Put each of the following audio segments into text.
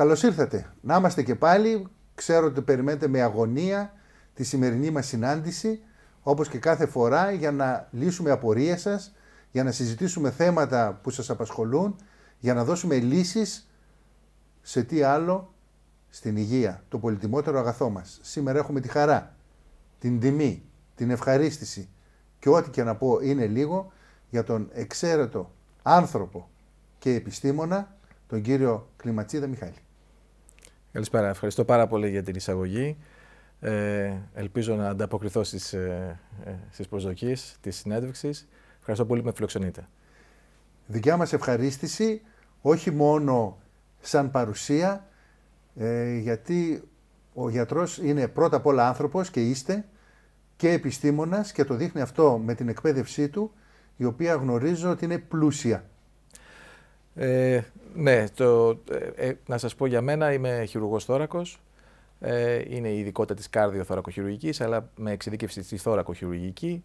Καλώς ήρθατε. Να είμαστε και πάλι. Ξέρω ότι περιμένετε με αγωνία τη σημερινή μας συνάντηση, όπως και κάθε φορά, για να λύσουμε απορίες σας, για να συζητήσουμε θέματα που σας απασχολούν, για να δώσουμε λύσεις σε τι άλλο, στην υγεία, το πολυτιμότερο αγαθό μας. Σήμερα έχουμε τη χαρά, την τιμή, την ευχαρίστηση και ό,τι και να πω είναι λίγο για τον εξαίρετο άνθρωπο και επιστήμονα, τον κύριο Κληματσίδα Μιχάλη. Καλησπέρα. Ευχαριστώ πάρα πολύ για την εισαγωγή. Ελπίζω να ανταποκριθώ στις προσδοκίες της συνέντευξης. Ευχαριστώ πολύ που με φιλοξενείτε. Δικιά μας ευχαρίστηση, όχι μόνο σαν παρουσία, γιατί ο γιατρός είναι πρώτα απ' όλα άνθρωπος και είστε και επιστήμονας και το δείχνει αυτό με την εκπαίδευσή του, η οποία γνωρίζω ότι είναι πλούσια. Ναι, να σας πω για μένα, είμαι χειρουργός θώρακος, είναι η ειδικότητα της καρδιοθωρακοχειρουργικής, αλλά με εξειδίκευση στη θώρακοχειρουργική.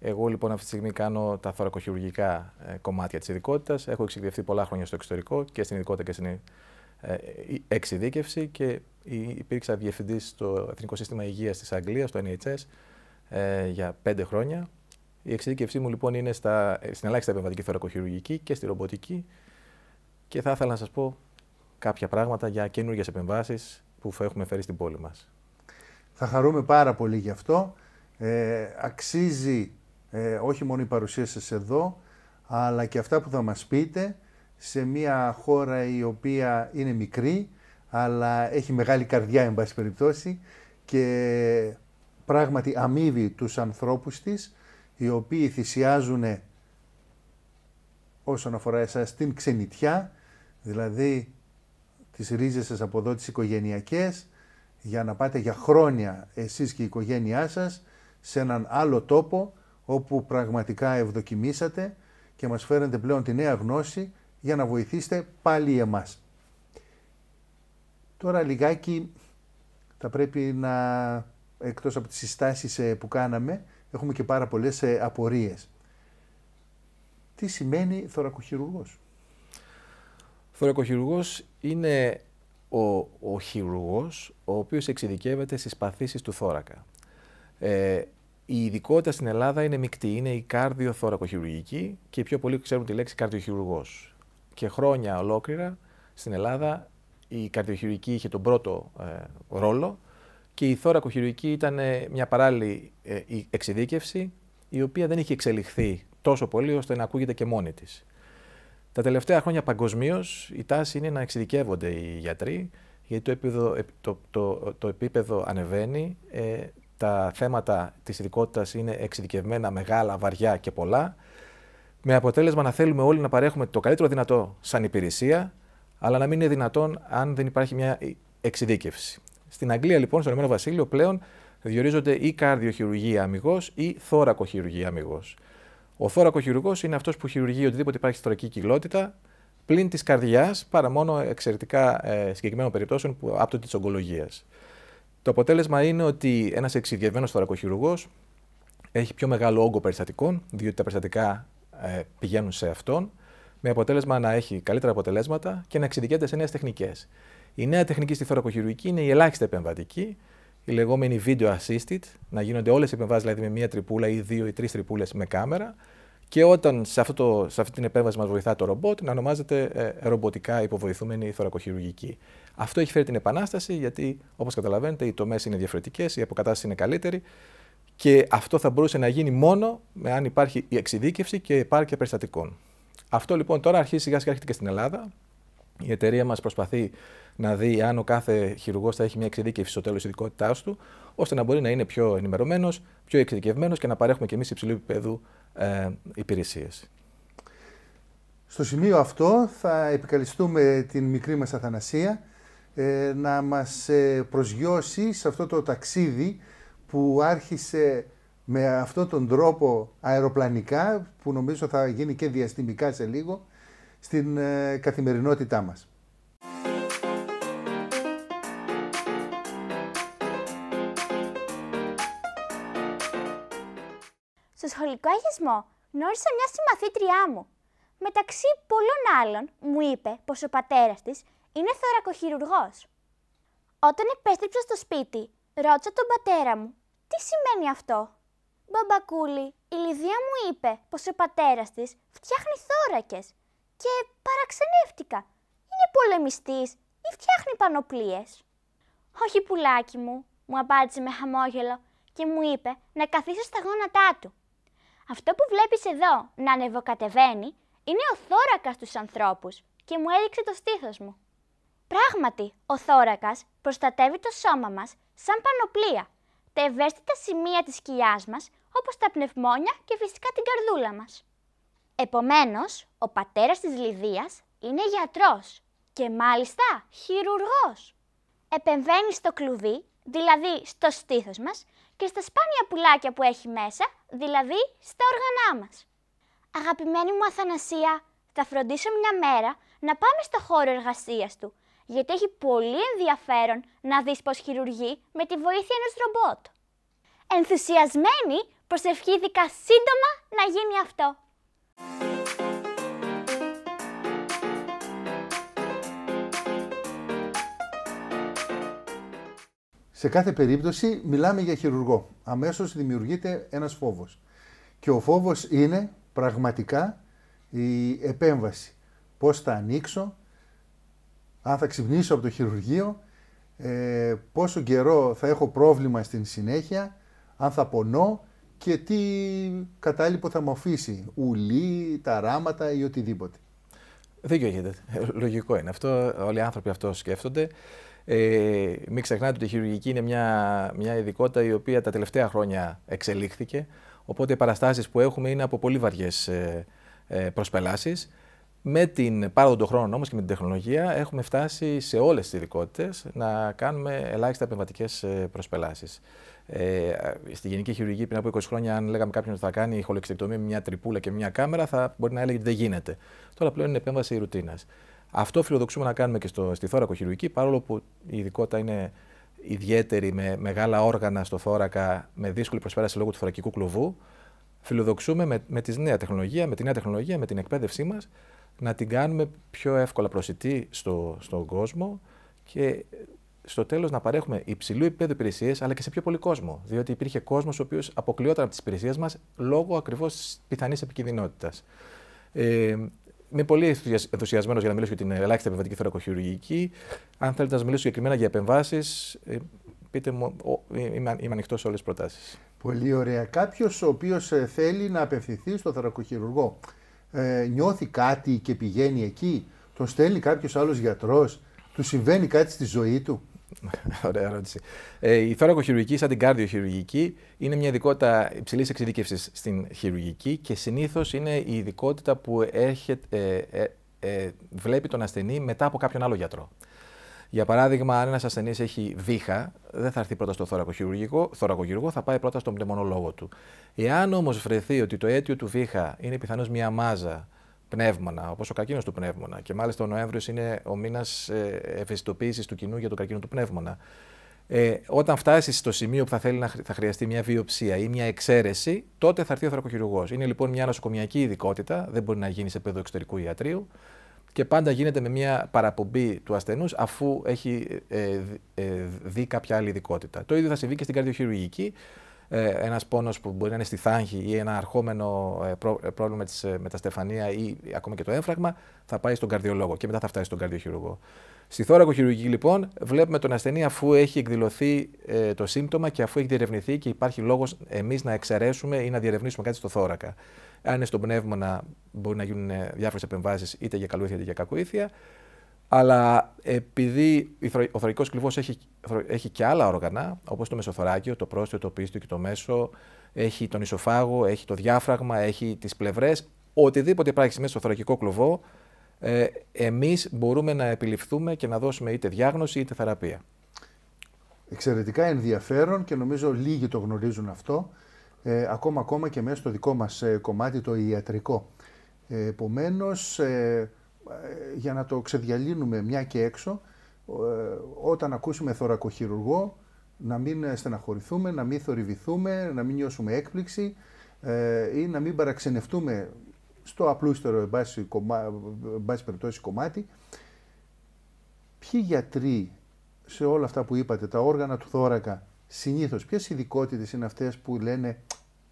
Εγώ λοιπόν αυτή τη στιγμή κάνω τα θωρακοχειρουργικά κομμάτια της ειδικότητας, έχω εξειδικευτεί πολλά χρόνια στο εξωτερικό και στην ειδικότητα και στην εξειδίκευση και υπήρξα διευθυντής στο Εθνικό Σύστημα Υγείας της Αγγλίας, το NHS, για 5 χρόνια. Η εξειδίκευσή μου λοιπόν είναι στην ελάχιστα επεμβατική θωρακοχειρουργική και στη ρομποτική και θα ήθελα να σας πω κάποια πράγματα για καινούργιες επεμβάσεις που έχουμε φέρει στην πόλη μας. Θα χαρούμε πάρα πολύ γι' αυτό. Αξίζει όχι μόνο η παρουσία σας εδώ, αλλά και αυτά που θα μας πείτε σε μια χώρα η οποία είναι μικρή, αλλά έχει μεγάλη καρδιά, εν πάση περιπτώσει, και πράγματι αμείβει τους ανθρώπους της, οι οποίοι θυσιάζουν όσον αφορά εσάς την ξενιτιά, δηλαδή τις ρίζες σας από εδώ τις οικογενειακές, για να πάτε για χρόνια εσείς και η οικογένειά σας σε έναν άλλο τόπο όπου πραγματικά ευδοκιμήσατε και μας φέρετε πλέον τη νέα γνώση για να βοηθήσετε πάλι εμάς. Τώρα λιγάκι θα πρέπει να, εκτός από τις συστάσεις που κάναμε, έχουμε και πάρα πολλές απορίες. Τι σημαίνει θωρακοχειρουργός? Θωρακοχειρουργός είναι ο χειρουργός ο οποίος εξειδικεύεται στις παθήσεις του θώρακα. Η ειδικότητα στην Ελλάδα είναι μεικτή, είναι η καρδιοθωρακοχειρουργική και οι πιο πολλοί ξέρουν τη λέξη καρδιοχειρουργός. Και χρόνια ολόκληρα στην Ελλάδα η καρδιοχειρουργική είχε τον πρώτο ρόλο και η θωρακοχειρουργική ήταν μια παράλληλη εξειδίκευση η οποία δεν είχε εξελιχθεί τόσο πολύ ώστε να ακούγεται και μόνη της. Τα τελευταία χρόνια παγκοσμίως η τάση είναι να εξειδικεύονται οι γιατροί γιατί το επίπεδο ανεβαίνει, τα θέματα της ειδικότητας είναι εξειδικευμένα, μεγάλα, βαριά και πολλά, με αποτέλεσμα να θέλουμε όλοι να παρέχουμε το καλύτερο δυνατό σαν υπηρεσία, αλλά να μην είναι δυνατόν αν δεν υπάρχει μια εξειδίκευση. Στην Αγγλία, λοιπόν, στον Ηνωμένο Βασίλειο, πλέον διορίζονται ή καρδιοχειρουργία αμιγώς ή θώρακοχειρουργία αμιγώς. Ο θώρακοχειρουργός είναι αυτός που χειρουργεί οτιδήποτε υπάρχει στη θωρακική κοιλότητα, πλην της καρδιάς, παρά μόνο εξαιρετικά συγκεκριμένων περιπτώσεων που άπτονται της ογκολογίας. Το αποτέλεσμα είναι ότι ένας εξειδικευμένος θωρακοχειρουργός έχει πιο μεγάλο όγκο περιστατικών, διότι τα περιστατικά πηγαίνουν σε αυτόν, με αποτέλεσμα να έχει καλύτερα αποτελέσματα και να εξειδικεύεται σε νέες τεχνικές. Η νέα τεχνική στη θωρακοχειρουργική είναι η ελάχιστα επεμβατική, η λεγόμενη video assisted, να γίνονται όλες οι επεμβάσεις δηλαδή με μία τρυπούλα ή δύο ή τρεις τρυπούλες με κάμερα, και όταν σε αυτή την επέμβαση μας βοηθά το ρομπότ, να ονομάζεται ρομποτικά υποβοηθούμενη θωρακοχειρουργική. Αυτό έχει φέρει την επανάσταση, γιατί όπως καταλαβαίνετε οι τομές είναι διαφορετικές, η αποκατάσταση είναι καλύτερη και αυτό θα μπορούσε να γίνει μόνο αν υπάρχει η εξειδίκευση και επάρκεια περιστατικών. Αυτό λοιπόν τώρα αρχίζει σιγά σιγά και στην Ελλάδα. Η εταιρεία μας προσπαθεί να δει αν ο κάθε χειρουργός θα έχει μια εξειδίκευση στο τέλος της ειδικότητάς του, ώστε να μπορεί να είναι πιο ενημερωμένος, πιο εξειδικευμένος και να παρέχουμε και εμείς υψηλού επίπεδου υπηρεσίες. Στο σημείο αυτό θα επικαλιστούμε την μικρή μας Αθανασία να μας προσγειώσει σε αυτό το ταξίδι που άρχισε με αυτόν τον τρόπο αεροπλανικά, που νομίζω θα γίνει και διαστημικά σε λίγο, στην καθημερινότητά μας. Στο σχολικό αγιασμό γνώρισα μια συμμαθήτριά μου. Μεταξύ πολλών άλλων, μου είπε πως ο πατέρας της είναι θωρακοχειρουργός. Όταν επέστρεψα στο σπίτι, ρώτησα τον πατέρα μου, τι σημαίνει αυτό. Μπαμπακούλη, η Λιδία μου είπε πως ο πατέρας της φτιάχνει θώρακες και παραξενεύτηκα. Είναι πολεμιστής ή φτιάχνει πανοπλίες. Όχι πουλάκι μου, μου απάντησε με χαμόγελο και μου είπε να καθίσω στα γόνατά του. Αυτό που βλέπεις εδώ να ανεβοκατεβαίνει είναι ο θώρακας στους ανθρώπους και μου έδειξε το στήθος μου. Πράγματι, ο θώρακας προστατεύει το σώμα μας σαν πανοπλία, τα ευαίσθητα σημεία της κοιλιάς μας, όπως τα πνευμόνια και φυσικά την καρδούλα μας. Επομένως, ο πατέρας της Λιδίας είναι γιατρός και μάλιστα χειρουργός. Επεμβαίνει στο κλουβί, δηλαδή στο στήθος μας, και στα σπάνια πουλάκια που έχει μέσα, δηλαδή στα οργανά μας. Αγαπημένη μου Αθανασία, θα φροντίσω μια μέρα να πάμε στο χώρο εργασίας του, γιατί έχει πολύ ενδιαφέρον να δεις πως χειρουργεί με τη βοήθεια ενός ρομπότ. Ενθουσιασμένη, προσευχήθηκα σύντομα να γίνει αυτό. Σε κάθε περίπτωση μιλάμε για χειρουργό. Αμέσως δημιουργείται ένας φόβος. Και ο φόβος είναι πραγματικά η επέμβαση. Πώς θα ανοίξω, αν θα ξυπνήσω από το χειρουργείο, πόσο καιρό θα έχω πρόβλημα στην συνέχεια, αν θα πονώ και τι κατάλοιπο θα μου αφήσει, ουλή, τα ράματα ή οτιδήποτε. Δίκιο έχετε. Λογικό είναι αυτό. Όλοι οι άνθρωποι αυτό σκέφτονται. Μην ξεχνάτε ότι η χειρουργική είναι μια ειδικότητα η οποία τα τελευταία χρόνια εξελίχθηκε. Οπότε οι παραστάσεις που έχουμε είναι από πολύ βαριές προσπελάσεις. Με την πάροδο χρόνων όμως και με την τεχνολογία έχουμε φτάσει σε όλες τις ειδικότητες να κάνουμε ελάχιστα επεμβατικές προσπελάσεις. Στη γενική χειρουργική πριν από 20 χρόνια, αν λέγαμε κάποιον ότι θα κάνει χολοεξιτεκτομή με μια τρυπούλα και μια κάμερα, θα μπορεί να έλεγε ότι δεν γίνεται. Τώρα πλέον είναι επέμβαση ρουτίνας. Αυτό φιλοδοξούμε να κάνουμε και στη θώρακοχειρουργική, παρόλο που η ειδικότητα είναι ιδιαίτερη με μεγάλα όργανα στο θώρακα, με δύσκολη προσπέραση λόγω του θωρακικού κλουβού. Φιλοδοξούμε με την εκπαίδευσή μας, να την κάνουμε πιο εύκολα προσιτή στον κόσμο και στο τέλος να παρέχουμε υψηλού επίπεδου υπηρεσίες, αλλά και σε πιο πολύ κόσμο. Διότι υπήρχε κόσμος ο οποίος αποκλειόταν από τις υπηρεσίες μας λόγω ακριβώς της πιθανής επικινδυνότητας. Είμαι πολύ ενθουσιασμένος για να μιλήσω για την ελάχιστη επεμβατική θωρακοχειρουργική. Αν θέλετε να σας μιλήσω συγκεκριμένα για επεμβάσεις, πείτε μου, είμαι ανοιχτός σε όλες τις προτάσεις. Πολύ ωραία. Κάποιος ο οποίος θέλει να απευθυνθεί στο θωρακοχειρουργό, νιώθει κάτι και πηγαίνει εκεί, τον στέλνει κάποιος άλλος γιατρός, του συμβαίνει κάτι στη ζωή του. Ωραία ερώτηση. Η θωρακοχειρουργική, σαν την καρδιοχειρουργική, είναι μια ειδικότητα υψηλής εξειδίκευσης στην χειρουργική και συνήθως είναι η ειδικότητα που βλέπει τον ασθενή μετά από κάποιον άλλο γιατρό. Για παράδειγμα, αν ένας ασθενής έχει βήχα, δεν θα έρθει πρώτα στο θωρακοχειρουργό, θα πάει πρώτα στον πνευμονολόγο του. Εάν όμως βρεθεί ότι το αίτιο του βήχα είναι πιθανώς μια μάζα πνεύμονα, όπως ο καρκίνος του πνεύμονα, και μάλιστα ο Νοέμβριος είναι ο μήνας ευαισθητοποίησης του κοινού για τον καρκίνο του πνεύμονα, όταν φτάσει στο σημείο που θα χρειαστεί μια βιοψία ή μια εξαίρεση, τότε θα έρθει ο θωρακοχειρουργός. Είναι λοιπόν μια νοσοκομιακή ειδικότητα, δεν μπορεί να γίνει σε επίπεδο εξωτερικού ιατρίου. Και πάντα γίνεται με μια παραπομπή του ασθενούς αφού έχει δει κάποια άλλη ειδικότητα. Το ίδιο θα συμβεί και στην καρδιοχειρουργική. Ένας πόνος που μπορεί να είναι στη θάγχη ή ένα αρχόμενο πρόβλημα με τα στεφανία ή ακόμα και το έμφραγμα θα πάει στον καρδιολόγο και μετά θα φτάσει στον καρδιοχειρουργό. Στη θωρακοχειρουργική λοιπόν βλέπουμε τον ασθενή αφού έχει εκδηλωθεί το σύμπτωμα και αφού έχει διερευνηθεί και υπάρχει λόγος εμείς να εξαιρέσουμε ή να διερευνήσουμε κάτι στο θώρακα. Αν είναι στον πνεύμονα, μπορεί να γίνουν διάφορες επεμβάσεις είτε για καλοήθεια είτε για κακοήθεια. Αλλά επειδή ο θωρακικός κλουβός έχει και άλλα όργανα, όπως το μεσοθωράκιο, το πρόστιο, το πίστιο και το μέσο, έχει τον ισοφάγο, έχει το διάφραγμα, έχει τις πλευρές, οτιδήποτε υπάρχει μέσα στο θωρακικό κλουβό, εμείς μπορούμε να επιληφθούμε και να δώσουμε είτε διάγνωση είτε θεραπεία. Εξαιρετικά ενδιαφέρον και νομίζω λίγοι το γνωρίζουν αυτό, ακόμα και μέσα στο δικό μας κομμάτι το ιατρικό. Επομένως, για να το ξεδιαλύνουμε μια και έξω, όταν ακούσουμε θωρακοχειρουργό, να μην στεναχωρηθούμε, να μην θορυβηθούμε, να μην νιώσουμε έκπληξη ή να μην παραξενευτούμε στο απλούστερο εν πάση περιπτώσει κομμάτι, ποιοι γιατροί σε όλα αυτά που είπατε, τα όργανα του θώρακα, συνήθως ποιες ειδικότητες είναι αυτές που λένε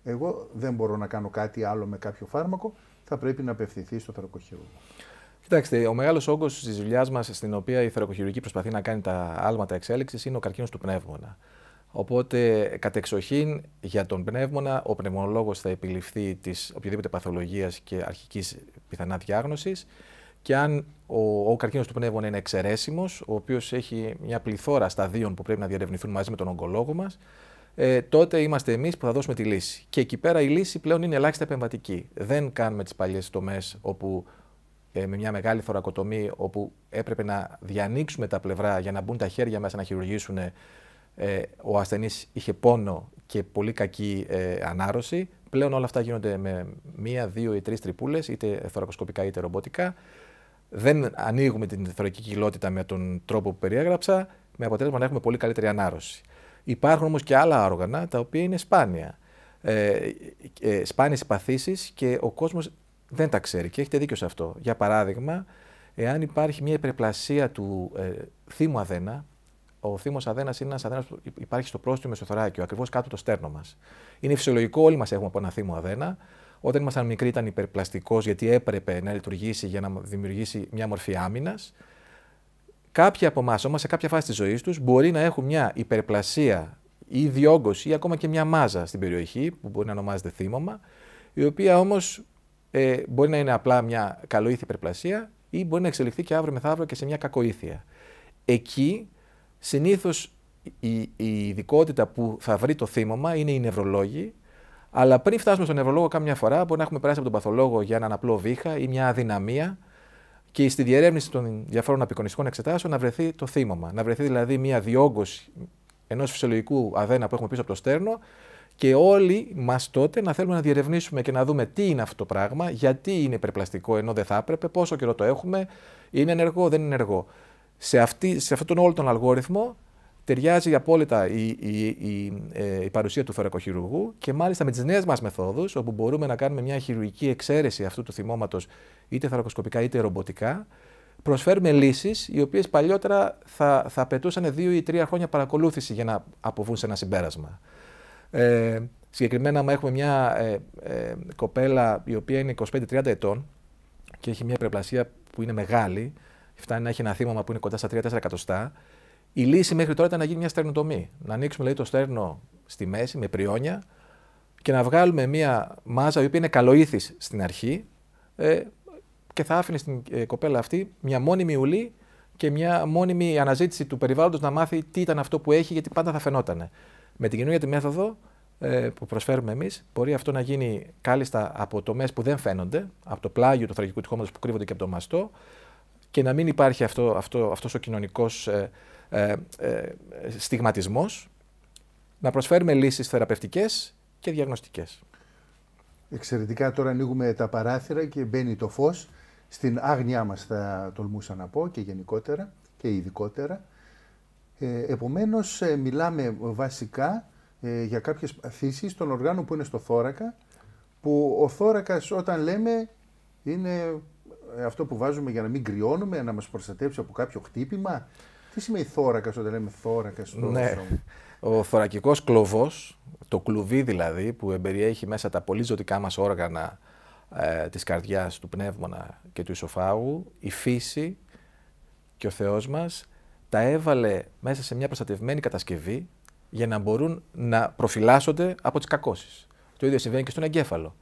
εγώ δεν μπορώ να κάνω κάτι άλλο με κάποιο φάρμακο, θα πρέπει να απευθυνθεί στο θωρακοχειρουργό? Κοιτάξτε, ο μεγάλος όγκος της δουλειάς μας, στην οποία η θωρακοχειρουργική προσπαθεί να κάνει τα άλματα εξέλιξης, είναι ο καρκίνος του πνεύμονα. Οπότε, κατεξοχήν για τον πνεύμονα, ο πνευμονολόγος θα επιληφθεί της οποιαδήποτε παθολογίας και αρχικής πιθανά διάγνωσης. Και αν ο καρκίνος του πνεύμονα είναι εξαιρέσιμος, ο οποίος έχει μια πληθώρα σταδίων που πρέπει να διαρευνηθούν μαζί με τον ογκολόγο μας, τότε είμαστε εμείς που θα δώσουμε τη λύση. Και εκεί πέρα η λύση πλέον είναι ελάχιστα επεμβατική. Δεν κάνουμε τις παλιές τομές όπου με μια μεγάλη θωρακοτομή, όπου έπρεπε να διανοίξουμε τα πλευρά για να μπουν τα χέρια μέσα να χειρουργήσουν. Ο ασθενής είχε πόνο και πολύ κακή ανάρρωση. Πλέον όλα αυτά γίνονται με μία, δύο ή τρεις τρυπούλες, είτε θωρακοσκοπικά είτε ρομποτικά. Δεν ανοίγουμε την θωρακική κοιλότητα με τον τρόπο που περιέγραψα, με αποτέλεσμα να έχουμε πολύ καλύτερη ανάρρωση. Υπάρχουν όμως και άλλα όργανα τα οποία είναι σπάνια. Σπάνιες παθήσεις και ο κόσμος δεν τα ξέρει και έχετε δίκιο σε αυτό. Για παράδειγμα, εάν υπάρχει μια υπερπλασία του θύμου αδένα. Ο θύμος αδένας είναι ένας αδένας που υπάρχει στο πρόστιο μεσοθωράκιο, ακριβώς κάτω το στέρνο μας. Είναι φυσιολογικό, όλοι μας έχουμε από ένα θύμο αδένα. Όταν ήμασταν μικροί ήταν υπερπλαστικός, γιατί έπρεπε να λειτουργήσει για να δημιουργήσει μια μορφή άμυνας. Κάποιοι από εμάς όμως, σε κάποια φάση της ζωής τους, μπορεί να έχουν μια υπερπλασία ή διόγκωση ή ακόμα και μια μάζα στην περιοχή, που μπορεί να ονομάζεται θύμωμα, η οποία όμως μπορεί να είναι απλά μια καλοήθη υπερπλασία ή μπορεί να εξελιχθεί και αύριο μεθαύριο και σε μια κακοήθεια. Εκεί. Συνήθως η ειδικότητα που θα βρει το θύμωμα είναι οι νευρολόγοι, αλλά πριν φτάσουμε στον νευρολόγο, κάμια φορά μπορεί να έχουμε περάσει από τον παθολόγο για έναν απλό βήχα ή μια αδυναμία και στη διερεύνηση των διαφόρων απεικονιστικών εξετάσεων να βρεθεί το θύμωμα. Να βρεθεί δηλαδή μια διόγκωση ενός φυσιολογικού αδένα που έχουμε πίσω από το στέρνο και όλοι μας τότε να θέλουμε να διερευνήσουμε και να δούμε τι είναι αυτό το πράγμα, γιατί είναι υπερπλαστικό ενώ δεν θα έπρεπε, πόσο καιρό το έχουμε, είναι ενεργό, δεν είναι ενεργό. Σε αυτόν τον όλο τον αλγόριθμο ταιριάζει απόλυτα η παρουσία του θωρακοχειρουργού και μάλιστα με τις νέες μας μεθόδους, όπου μπορούμε να κάνουμε μια χειρουργική εξαίρεση αυτού του θυμώματος είτε θωρακοσκοπικά είτε ρομποτικά, προσφέρουμε λύσεις οι οποίες παλιότερα θα απαιτούσαν 2 ή 3 χρόνια παρακολούθηση για να αποβούν σε ένα συμπέρασμα. Συγκεκριμένα, έχουμε μια κοπέλα η οποία είναι 25-30 ετών και έχει μια υπερπλασία που είναι μεγάλη. Φτάνει να έχει ένα θύμωμα που είναι κοντά στα 3-4 εκατοστά. Η λύση μέχρι τώρα ήταν να γίνει μια στερνοτομή. Να ανοίξουμε δηλαδή, το στέρνο στη μέση με πριόνια και να βγάλουμε μια μάζα η οποία είναι καλοήθης στην αρχή και θα άφηνε στην κοπέλα αυτή μια μόνιμη ουλή και μια μόνιμη αναζήτηση του περιβάλλοντος να μάθει τι ήταν αυτό που έχει, γιατί πάντα θα φαινόταν. Με την καινούργια τη μέθοδο που προσφέρουμε εμείς, μπορεί αυτό να γίνει κάλλιστα από τομές που δεν φαίνονται, από το πλάγιο του θωρακικού τυχώματος που κρύβονται και από το μαστό. Και να μην υπάρχει αυτός ο κοινωνικός στιγματισμός, να προσφέρουμε λύσεις θεραπευτικές και διαγνωστικές. Εξαιρετικά, τώρα ανοίγουμε τα παράθυρα και μπαίνει το φως. Στην άγνοιά μας θα τολμούσα να πω και γενικότερα και ειδικότερα. Επομένως, μιλάμε βασικά για κάποιες παθήσεις των οργάνων που είναι στο θώρακα, που ο θώρακας όταν λέμε είναι... Αυτό που βάζουμε για να μην κρυώνουμε, να μας προστατεύσει από κάποιο χτύπημα. Τι σημαίνει θώρακας όταν λέμε θώρακας? Ναι. Ο θωρακικός κλωβός, το κλουβί δηλαδή που εμπεριέχει μέσα τα πολύ ζωτικά μας όργανα της καρδιάς, του πνεύμονα και του ισοφάγου, η φύση και ο Θεός μας τα έβαλε μέσα σε μια προστατευμένη κατασκευή για να μπορούν να προφυλάσσονται από τις κακώσεις. Το ίδιο συμβαίνει και στον εγκέφαλο.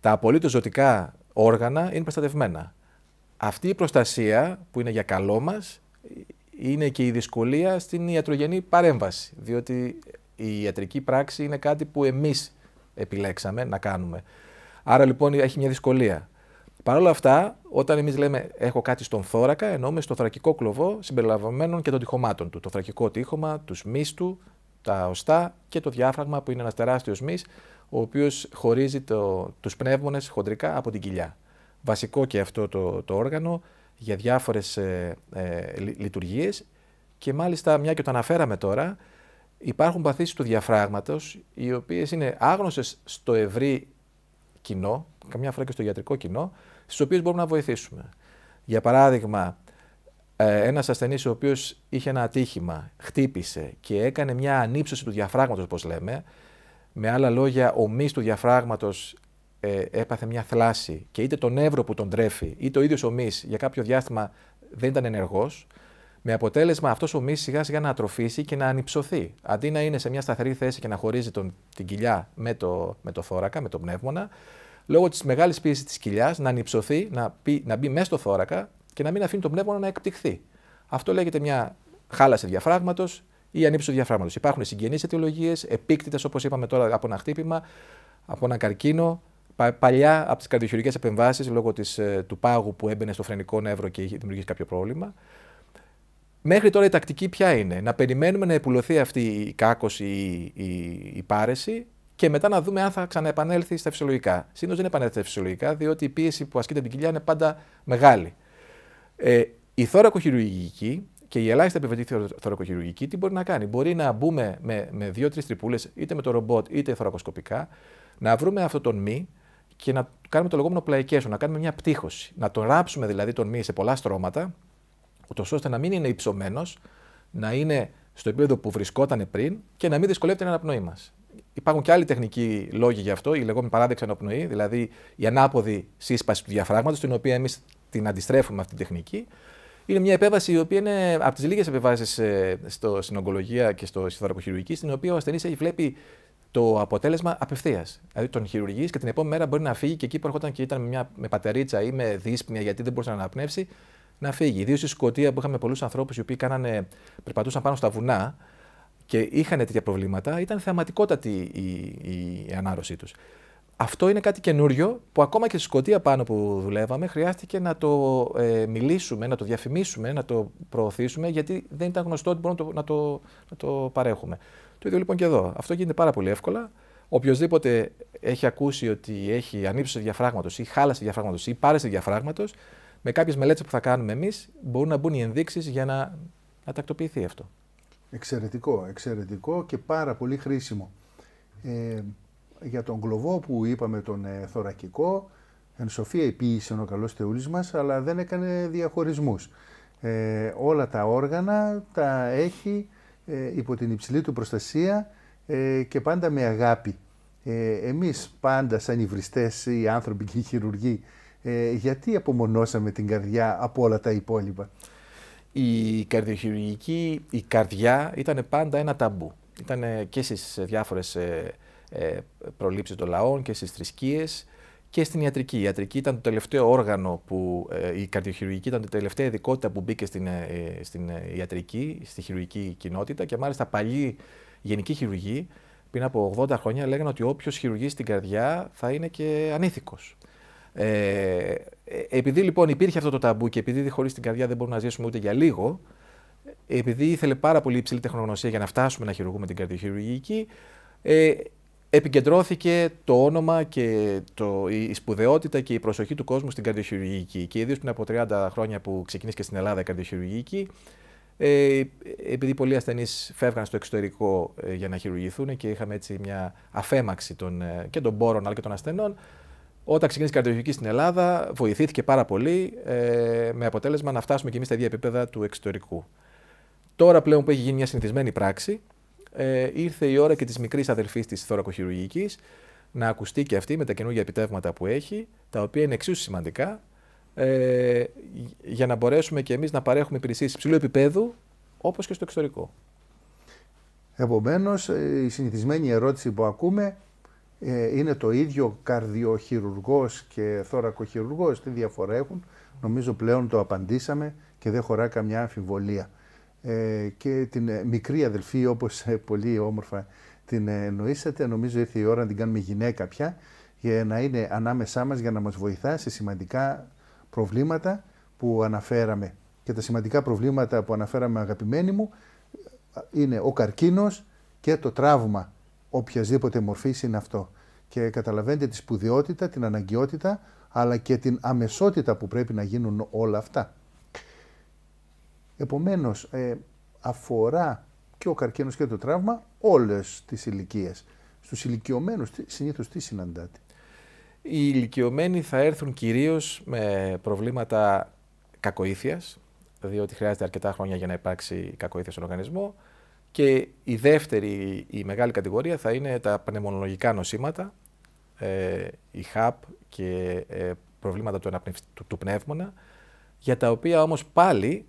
Τα απολύτως ζωτικά όργανα είναι προστατευμένα. Αυτή η προστασία που είναι για καλό μας είναι και η δυσκολία στην ιατρογενή παρέμβαση, διότι η ιατρική πράξη είναι κάτι που εμείς επιλέξαμε να κάνουμε. Άρα λοιπόν έχει μια δυσκολία. Παρ' όλα αυτά, όταν εμείς λέμε έχω κάτι στον θώρακα, εννοούμε στο θωρακικό κλωβό συμπεριλαμβανομένων και των τυχωμάτων του. Το θωρακικό τύχωμα, τους μυς του, τα οστά και το διάφραγμα που είναι ένας τεράστιος μυς, ο οποίος χωρίζει τους πνεύμονες χοντρικά από την κοιλιά. Βασικό και αυτό το όργανο για διάφορες λειτουργίες και μάλιστα, μια και το αναφέραμε τώρα, υπάρχουν παθήσεις του διαφράγματος, οι οποίες είναι άγνωστες στο ευρύ κοινό καμιά φορά και στο ιατρικό κοινό, στις οποίες μπορούμε να βοηθήσουμε. Για παράδειγμα, ένας ασθενής ο οποίος είχε ένα ατύχημα, χτύπησε και έκανε μια ανύψωση του διαφράγματος, όπως λέμε. Με άλλα λόγια, ο μυς του διαφράγματος έπαθε μια θλάση και είτε το νεύρο που τον τρέφει, είτε ο ίδιος ο μυς για κάποιο διάστημα δεν ήταν ενεργός. Με αποτέλεσμα αυτός ο μυς σιγά-σιγά να ατροφήσει και να ανυψωθεί. Αντί να είναι σε μια σταθερή θέση και να χωρίζει την κοιλιά με το θώρακα, με τον πνεύμονα, λόγω της μεγάλης πίεσης της κοιλιάς να ανυψωθεί, να μπει μέσα στο θώρακα και να μην αφήνει τον πνεύμονα να εκπτυχθεί. Αυτό λέγεται μια χάλαση διαφράγματος ή ανύψωση διαφράγματος. Υπάρχουν συγγενείς αιτιολογίες, επίκτητες όπως είπαμε τώρα από ένα χτύπημα, από ένα καρκίνο. Παλιά από τις καρδιοχειρουργικές επεμβάσεις λόγω του πάγου που έμπαινε στο φρενικό νεύρο και δημιουργήσε κάποιο πρόβλημα. Μέχρι τώρα η τακτική ποια είναι? Να περιμένουμε να επουλωθεί αυτή η κάκωση, η πάρεση και μετά να δούμε αν θα ξαναεπανέλθει στα φυσιολογικά. Συνήθως δεν επανέλθει στα φυσιολογικά, διότι η πίεση που ασκείται από την κοιλιά είναι πάντα μεγάλη. Η θωρακοχειρουργική και η ελάχιστα επιβεβαιωτή θωρακοχειρουργική τι μπορεί να κάνει? Μπορεί να μπούμε με 2-3 τρυπούλες, είτε με το ρομπότ είτε θωρακοσκοπικά, να βρούμε αυτόν τον μη και να κάνουμε το λεγόμενο πλαϊκέσιο, να κάνουμε μια πτύχωση. Να τον ράψουμε δηλαδή τον μη σε πολλά στρώματα, ούτως ώστε να μην είναι υψωμένος, να είναι στο επίπεδο που βρισκόταν πριν και να μην δυσκολεύεται η αναπνοή μας. Υπάρχουν και άλλοι τεχνικοί λόγοι γι' αυτό, η λεγόμενη παράδεξη αναπνοή, δηλαδή η ανάποδη σύσπαση του διαφράγματος, την οποία εμείς την αντιστρέφουμε αυτή την τεχνική. Είναι μια επέμβαση η οποία είναι από τις λίγες επεμβάσεις στην ογκολογία και στη θωρακοχειρουργική, στην οποία ο ασθενής βλέπει το αποτέλεσμα απευθείας. Δηλαδή τον χειρουργείς και την επόμενη μέρα μπορεί να φύγει και εκεί που έρχονταν και ήταν με πατερίτσα ή με δύσπνοια γιατί δεν μπορούσε να αναπνεύσει. Να φύγει. Ιδίως στη Σκωτία που είχαμε πολλούς ανθρώπους οι οποίοι περπατούσαν πάνω στα βουνά και είχαν τέτοια προβλήματα, ήταν θεαματικότατη η ανάρρωσή τους. Αυτό είναι κάτι καινούριο που ακόμα και στη Σκωτία πάνω που δουλεύαμε χρειάστηκε να το μιλήσουμε, να το διαφημίσουμε, να το προωθήσουμε, γιατί δεν ήταν γνωστό ότι μπορούμε να το παρέχουμε. Το ίδιο λοιπόν και εδώ. Αυτό γίνεται πάρα πολύ εύκολα. Οποιοςδήποτε έχει ακούσει ότι έχει ανύψωση διαφράγματος ή χάλαση διαφράγματος ή πάρεση διαφράγματος, με κάποιες μελέτες που θα κάνουμε εμείς, μπορούν να μπουν οι ενδείξεις για να τακτοποιηθεί αυτό. Εξαιρετικό, εξαιρετικό και πάρα πολύ χρήσιμο. Για τον κλωβό που είπαμε, τον θωρακικό, εν σοφία επίησε ο καλός Θεούλης μας, αλλά δεν έκανε διαχωρισμούς. Όλα τα όργανα τα έχει υπό την υψηλή του προστασία και πάντα με αγάπη. Εμείς πάντα σαν υβριστές, οι άνθρωποι και οι χειρουργοί, γιατί απομονώσαμε την καρδιά από όλα τα υπόλοιπα? Η καρδιοχειρουργική, η καρδιά ήταν πάντα ένα ταμπού. Ήταν και στις διάφορες προλήψεις των λαών και στις θρησκείες και στην ιατρική. Η ιατρική ήταν το τελευταίο όργανο που η καρδιοχειρουργική ήταν η τελευταία ειδικότητα που μπήκε στην ιατρική, στη χειρουργική κοινότητα και μάλιστα παλιοί γενικοί χειρουργοί πριν από 80 χρόνια λέγανε ότι όποιος χειρουργεί στην καρδιά θα είναι και ανήθικος. Επειδή λοιπόν υπήρχε αυτό το ταμπού και επειδή χωρίς την καρδιά δεν μπορούμε να ζήσουμε ούτε για λίγο, επειδή ήθελε πάρα πολύ υψηλή τεχνογνωσία για να φτάσουμε να χειρουργούμε την καρδιοχειρουργική, επικεντρώθηκε το όνομα και η σπουδαιότητα και η προσοχή του κόσμου στην καρδιοχειρουργική. Και ιδίως πριν από 30 χρόνια που ξεκινήθηκε στην Ελλάδα η καρδιοχειρουργική, επειδή πολλοί ασθενείς φεύγαν στο εξωτερικό για να χειρουργηθούν και είχαμε έτσι μια αφέμαξη και των πόρων αλλά και των ασθενών. Όταν ξεκίνησε η καρδιοχειρουργική στην Ελλάδα, βοηθήθηκε πάρα πολύ, με αποτέλεσμα να φτάσουμε και εμείς στα ίδια επίπεδα του εξωτερικού. Τώρα πλέον που έχει γίνει μια συνηθισμένη πράξη, ήρθε η ώρα και της μικρής αδελφής της θωρακοχειρουργικής να ακουστεί και αυτή με τα καινούργια επιτεύγματα που έχει, τα οποία είναι εξίσου σημαντικά, για να μπορέσουμε και εμείς να παρέχουμε υπηρεσίες υψηλού επίπεδου, όπως και στο εξωτερικό. Επομένως, η συνηθισμένη ερώτηση που ακούμε. Είναι το ίδιο καρδιοχειρουργός και θωρακοχειρουργός, τι διαφορά έχουν? Νομίζω πλέον το απαντήσαμε και δεν χωρά καμιά αμφιβολία. Και την μικρή αδελφή, όπως πολύ όμορφα την εννοήσατε, νομίζω ήρθε η ώρα να την κάνουμε γυναίκα πια, για να είναι ανάμεσά μας για να μας βοηθά σε σημαντικά προβλήματα που αναφέραμε. Και τα σημαντικά προβλήματα που αναφέραμε, αγαπημένοι μου, είναι ο καρκίνος και το τραύμα. Οποιασδήποτε μορφής είναι αυτό. Και καταλαβαίνετε τη σπουδαιότητα, την αναγκαιότητα, αλλά και την αμεσότητα που πρέπει να γίνουν όλα αυτά. Επομένως, αφορά και ο καρκίνος και το τραύμα όλες τις ηλικίες. Στους ηλικιωμένους συνήθως τι συναντάτε? Οι ηλικιωμένοι θα έρθουν κυρίως με προβλήματα κακοήθειας, διότι χρειάζεται αρκετά χρόνια για να υπάρξει κακοήθεια στον οργανισμό. Και η δεύτερη, η μεγάλη κατηγορία θα είναι τα πνευμονολογικά νοσήματα, η ΧΑΠ και προβλήματα του πνεύμονα, για τα οποία όμως πάλι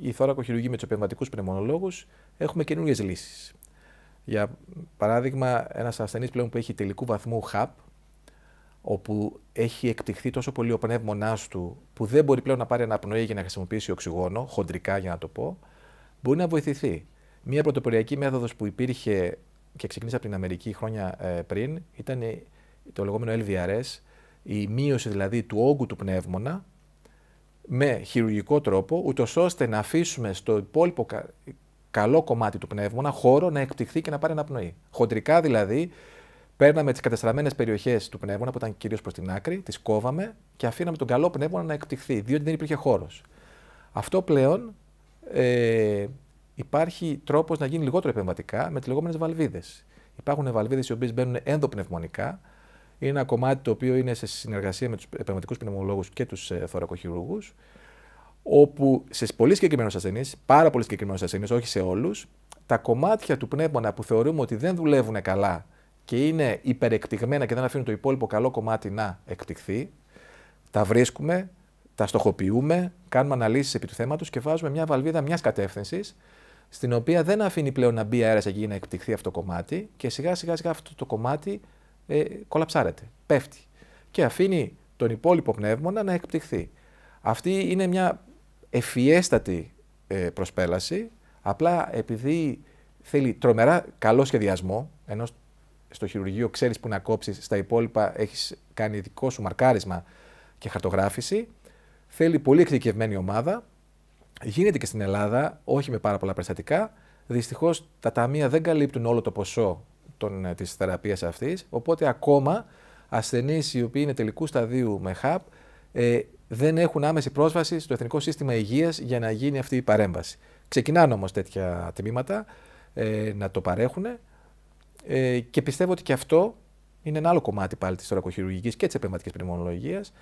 η θωρακοχειρουργή με τους επεμβατικούς πνευμονολόγους έχουμε καινούριες λύσεις. Για παράδειγμα, ένας ασθενής πλέον που έχει τελικού βαθμού ΧΑΠ, όπου έχει εκτυχθεί τόσο πολύ ο πνεύμονάς του που δεν μπορεί πλέον να πάρει αναπνοή για να χρησιμοποιήσει οξυγόνο, χοντρικά για να το πω, μπορεί να βοηθηθεί. Μία πρωτοποριακή μέθοδος που υπήρχε και ξεκίνησε από την Αμερική χρόνια πριν ήταν το λεγόμενο LVRS, η μείωση δηλαδή του όγκου του πνεύμονα με χειρουργικό τρόπο, ούτως ώστε να αφήσουμε στο υπόλοιπο καλό κομμάτι του πνεύμονα χώρο να εκτυχθεί και να πάρει αναπνοή. Χοντρικά δηλαδή, παίρναμε τις κατεστραμμένες περιοχές του πνεύμονα που ήταν κυρίως προς την άκρη, τις κόβαμε και αφήναμε τον καλό πνεύμονα να εκτυχθεί, διότι δεν υπήρχε χώρος. Αυτό πλέον υπάρχει τρόπος να γίνει λιγότερο επεμβατικά με τις λεγόμενες βαλβίδες. Υπάρχουν βαλβίδες οι οποίες μπαίνουν ενδοπνευμονικά. Είναι ένα κομμάτι το οποίο είναι σε συνεργασία με τους επεμβατικούς πνευμονολόγους και τους θωρακοχειρουργούς, όπου σε πολύ συγκεκριμένους ασθενείς, πάρα πολύ συγκεκριμένους ασθενείς, όχι σε όλους, τα κομμάτια του πνεύμονα που θεωρούμε ότι δεν δουλεύουν καλά και είναι υπερεκτυγμένα και δεν αφήνουν το υπόλοιπο καλό κομμάτι να εκτυχθεί, τα βρίσκουμε, τα στοχοποιούμε, κάνουμε αναλύσεις επί του θέματος και βάζουμε μια βαλβίδα μιας κατεύθυνσης, στην οποία δεν αφήνει πλέον να μπει αέρας εκεί να εκτυχθεί αυτό το κομμάτι και σιγά σιγά αυτό το κομμάτι κολαψάρεται, πέφτει και αφήνει τον υπόλοιπο πνεύμονα να εκτυχθεί. Αυτή είναι μια ευφιέστατη προσπέλαση, απλά επειδή θέλει τρομερά καλό σχεδιασμό, ενώ στο χειρουργείο ξέρεις που να κόψεις, στα υπόλοιπα έχεις κάνει δικό σου μαρκάρισμα και χαρτογράφηση, θέλει πολύ εξειδικευμένη ομάδα, γίνεται και στην Ελλάδα, όχι με πάρα πολλά περιστατικά. Δυστυχώς τα ταμεία δεν καλύπτουν όλο το ποσό της θεραπείας αυτής, οπότε ακόμα ασθενείς οι οποίοι είναι τελικού σταδίου με ΧΑΠ δεν έχουν άμεση πρόσβαση στο Εθνικό Σύστημα Υγείας για να γίνει αυτή η παρέμβαση. Ξεκινάνε όμως τέτοια τμήματα να το παρέχουν και πιστεύω ότι και αυτό είναι ένα άλλο κομμάτι πάλι της θωρακοχειρουργικής και της επεμβατικής πνευμονολογίας,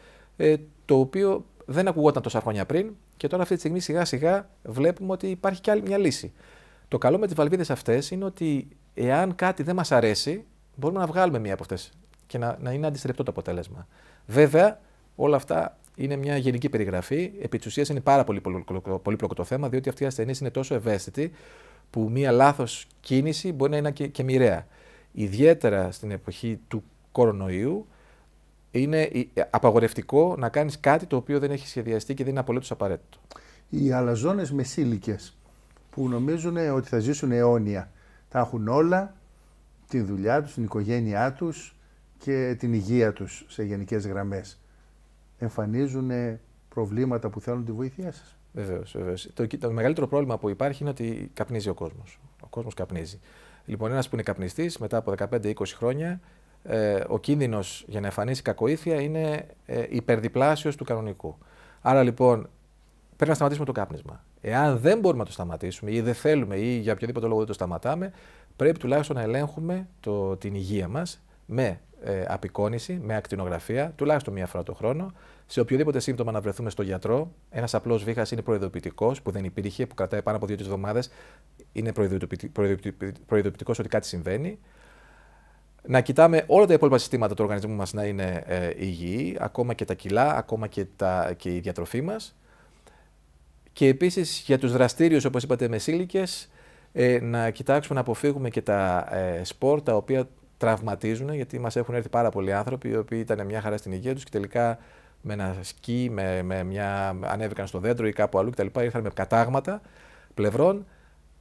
το οποίο δεν ακουγόταν τόσα χρόνια πριν και τώρα αυτή τη στιγμή σιγά-σιγά βλέπουμε ότι υπάρχει και άλλη μια λύση. Το καλό με τις βαλβίδες αυτές είναι ότι εάν κάτι δεν μας αρέσει, μπορούμε να βγάλουμε μία από αυτές και να είναι αντιστρεπτό το αποτέλεσμα. Βέβαια, όλα αυτά είναι μια γενική περιγραφή. Επί της ουσίας είναι πάρα πολύ πολύπλοκο το θέμα, διότι αυτοί οι ασθενείς είναι τόσο ευαίσθητοι που μία λάθος κίνηση μπορεί να είναι και μοιραία. Ιδιαίτερα στην εποχή του κορονοϊού, είναι απαγορευτικό να κάνεις κάτι το οποίο δεν έχει σχεδιαστεί και δεν είναι απολύτως απαραίτητο. Οι αλαζόνες μεσήλικες που νομίζουν ότι θα ζήσουν αιώνια, τα έχουν όλα, την δουλειά τους, την οικογένειά τους και την υγεία τους σε γενικές γραμμές. Εμφανίζουν προβλήματα που θέλουν τη βοήθειά σας. Βεβαίως. Το μεγαλύτερο πρόβλημα που υπάρχει είναι ότι καπνίζει ο κόσμος. Ο κόσμος καπνίζει. Λοιπόν, ένας που είναι καπνιστής μετά από 15-20 χρόνια, ο κίνδυνος για να εμφανίσει κακοήθεια είναι υπερδιπλάσιος του κανονικού. Άρα λοιπόν πρέπει να σταματήσουμε το κάπνισμα. Εάν δεν μπορούμε να το σταματήσουμε ή δεν θέλουμε ή για οποιοδήποτε λόγο δεν το σταματάμε, πρέπει τουλάχιστον να ελέγχουμε την υγεία μας με απεικόνηση, με ακτινογραφία, τουλάχιστον μία φορά το χρόνο. Σε οποιοδήποτε σύμπτωμα να βρεθούμε στον γιατρό, ένας απλός βήχας είναι προειδοποιητικός, που δεν υπήρχε, που κρατάει πάνω από 2-3 εβδομάδες, είναι προειδοποιητικός ότι κάτι συμβαίνει. Να κοιτάμε όλα τα υπόλοιπα συστήματα του οργανισμού μας να είναι υγιή, ακόμα και τα κιλά, ακόμα και η διατροφή μας. Και επίσης για τους δραστήριους, όπως είπατε, μεσήλικες, να κοιτάξουμε να αποφύγουμε και τα σπορ, τα οποία τραυματίζουν, γιατί μας έχουν έρθει πάρα πολλοί άνθρωποι οι οποίοι ήταν μια χαρά στην υγεία τους και τελικά με ένα σκι, ανέβηκαν στο δέντρο ή κάπου αλλού κτλ. Ήρθαν με κατάγματα πλευρών.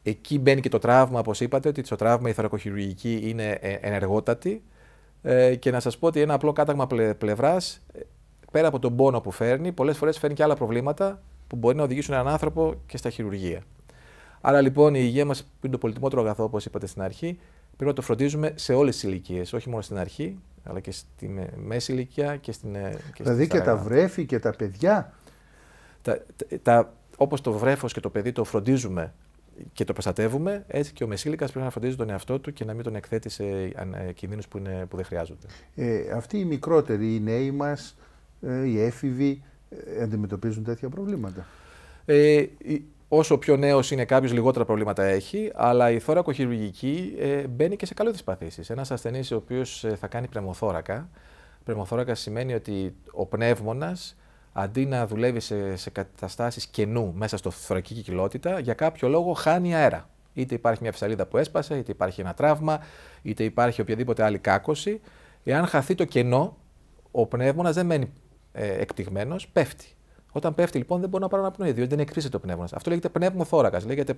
Εκεί μπαίνει και το τραύμα, όπως είπατε, ότι το τραύμα η θωρακοχειρουργική είναι ενεργότατη. Και να σας πω ότι ένα απλό κάταγμα πλευράς, πέρα από τον πόνο που φέρνει, πολλές φορές φέρνει και άλλα προβλήματα που μπορεί να οδηγήσουν έναν άνθρωπο και στα χειρουργεία. Άρα λοιπόν η υγεία μας, που είναι το πολυτιμότερο αγαθό, όπως είπατε στην αρχή, πρέπει να το φροντίζουμε σε όλες τις ηλικίες, όχι μόνο στην αρχή, αλλά και στη μέση ηλικία και στην. Δηλαδή και τα βρέφη και τα παιδιά. Όπως το βρέφος και το παιδί το φροντίζουμε και το προστατεύουμε, έτσι και ο μεσήλικας πρέπει να φροντίζει τον εαυτό του και να μην τον εκθέτει σε κινδύνους που δεν χρειάζονται. Αυτοί οι μικρότεροι, οι νέοι μας, οι έφηβοι, αντιμετωπίζουν τέτοια προβλήματα? Όσο πιο νέος είναι κάποιος, λιγότερα προβλήματα έχει, αλλά η θώρακοχειρουργική μπαίνει και σε καλώδεις παθήσεις. Ένας ασθενής ο οποίος θα κάνει πνευμοθώρακα. Πνευμοθώρακα σημαίνει ότι ο πνεύμονας, αντί να δουλεύει σε καταστάσεις κενού μέσα στο θωρακική κυκλότητα, για κάποιο λόγο χάνει αέρα. Είτε υπάρχει μια φυσαλίδα που έσπασε, είτε υπάρχει ένα τραύμα, είτε υπάρχει οποιαδήποτε άλλη κάκωση. Εάν χαθεί το κενό, ο πνεύμονας δεν μένει εκτυγμένος, πέφτει. Όταν πέφτει, λοιπόν, δεν μπορεί να πάρει ένα πνοή, διότι δεν εκτρίζεται ο πνεύμονας. Αυτό λέγεται πνεύμοθώρακας. Λέγεται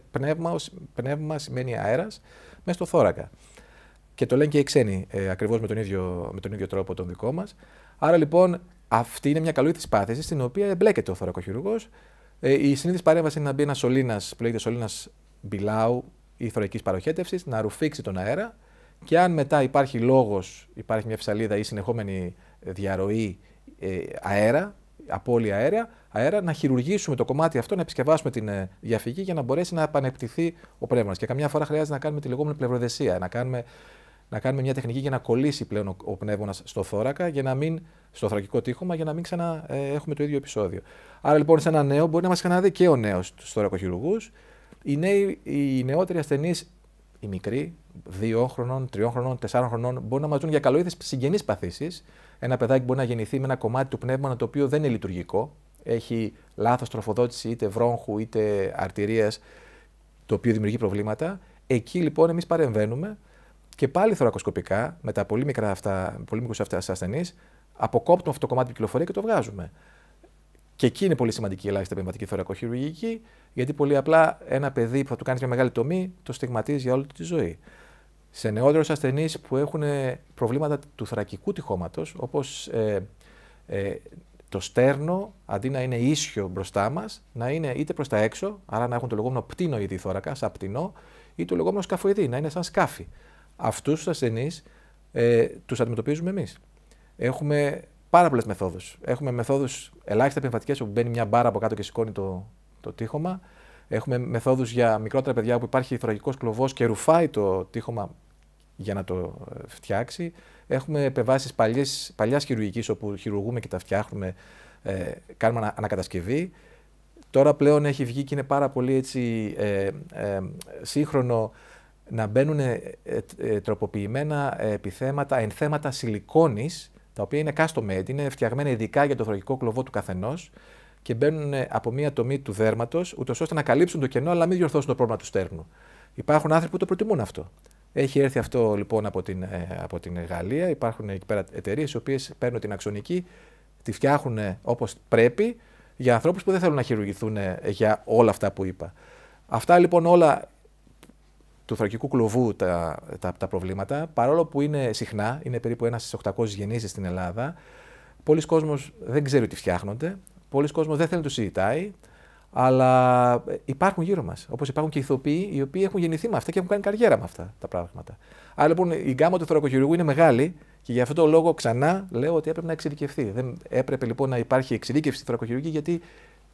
πνεύμα σημαίνει αέρας μέσα στο θώρακα. Και το λένε και οι ξένοι ακριβώς με τον ίδιο τρόπο τον δικό μας. Άρα, λοιπόν, αυτή είναι μια καλοήθης πάθηση στην οποία εμπλέκεται ο θωρακοχειρουργός. Η συνήθις παρέμβαση είναι να μπει ένας σωλήνας που λέγεται σωλήνας μπιλάου ή θωρακικής παροχέτευσης, να ρουφήξει τον αέρα και αν μετά υπάρχει λόγος, υπάρχει μια φυσαλίδα ή συνεχόμενη διαρροή αέρα, απώλεια αέρα, να χειρουργήσουμε το κομμάτι αυτό, να επισκευάσουμε την διαφυγή για να μπορέσει να επανεπτυχθεί ο πνεύμονας. Και καμιά φορά χρειάζεται να κάνουμε τη λεγόμενη πλευροδεσία, να κάνουμε μια τεχνική για να κολλήσει πλέον ο πνεύμονας στο θώρακα, για να μην, στο θωρακικό τοίχωμα, για να μην ξαναέχουμε το ίδιο επεισόδιο. Άρα λοιπόν, σε ένα νέο μπορεί να μας ξαναδεί και ο νέος στους θωρακοχειρουργούς. Οι νεότεροι ασθενείς, οι μικροί, 2 χρονών, 3 χρονών, 4 χρονών, μπορούν να μας δουν για καλοήθες συγγενείς παθήσεις. Ένα παιδάκι μπορεί να γεννηθεί με ένα κομμάτι του πνεύμονα το οποίο δεν είναι λειτουργικό. Έχει λάθος τροφοδότηση είτε βρόγχου είτε αρτηρίας, το οποίο δημιουργεί προβλήματα. Εκεί λοιπόν εμείς παρεμβαίνουμε. Και πάλι θωρακοσκοπικά, με τα πολύ μικρά αυτά, πολύ μικρούς αυτές ασθενείς, αποκόπτουμε αυτό το κομμάτι που κυκλοφορεί και το βγάζουμε. Και εκεί είναι πολύ σημαντική η ελάχιστη πνευματική θωρακοχειρουργική, γιατί πολύ απλά ένα παιδί που θα του κάνει μια μεγάλη τομή το στιγματίζει για όλη τη ζωή. Σε νεότερους ασθενείς που έχουν προβλήματα του θωρακικού τυχώματος, όπως το στέρνο, αντί να είναι ίσιο μπροστά μας, να είναι είτε προς τα έξω, άρα να έχουν το λεγόμενο πτήνο ήδη θώρακα, σαν πτηνό, ή το λεγόμενο σκαφοειδή, να είναι σαν σκάφη. Αυτούς τους ασθενείς τους αντιμετωπίζουμε εμείς. Έχουμε πάρα πολλές μεθόδους. Έχουμε μεθόδους ελάχιστα πνευματικές όπου μπαίνει μια μπάρα από κάτω και σηκώνει το τείχομα. Έχουμε μεθόδους για μικρότερα παιδιά όπου υπάρχει θωρακικός κλωβός και ρουφάει το τείχομα για να το φτιάξει. Έχουμε επεμβάσεις παλιάς χειρουργικής όπου χειρουργούμε και τα φτιάχνουμε, κάνουμε ανακατασκευή. Τώρα πλέον έχει βγει και είναι πάρα πολύ έτσι, σύγχρονο να μπαίνουν τροποποιημένα επιθέματα, ενθέματα σιλικόνης, τα οποία είναι custom made, είναι φτιαγμένα ειδικά για το θωρακικό κλωβό του καθενός και μπαίνουν από μία τομή του δέρματος, ούτως ώστε να καλύψουν το κενό, αλλά μην διορθώσουν το πρόβλημα του στέρνου. Υπάρχουν άνθρωποι που το προτιμούν αυτό. Έχει έρθει αυτό λοιπόν από την Γαλλία. Υπάρχουν εκεί πέρα εταιρείες οι οποίες παίρνουν την αξονική, τη φτιάχνουν όπως πρέπει για ανθρώπους που δεν θέλουν να χειρουργηθούν για όλα αυτά που είπα. Αυτά λοιπόν όλα. Του θωρακικού κλωβού τα προβλήματα, παρόλο που είναι συχνά, είναι περίπου 1 στις 800 γεννήσεις στην Ελλάδα, πολλοί κόσμος δεν ξέρει ότι φτιάχνονται, πολλοί κόσμος δεν θέλει να το συζητάει, αλλά υπάρχουν γύρω μας. Όπως υπάρχουν και ηθοποιοί οι οποίοι έχουν γεννηθεί με αυτά και έχουν κάνει καριέρα με αυτά τα πράγματα. Άρα λοιπόν η γκάμα του θωρακοχειρουργού είναι μεγάλη και γι' αυτό το λόγο ξανά λέω ότι έπρεπε να εξειδικευθεί. Δεν έπρεπε λοιπόν να υπάρχει εξειδίκευση στη θωρακοχειρουργική, γιατί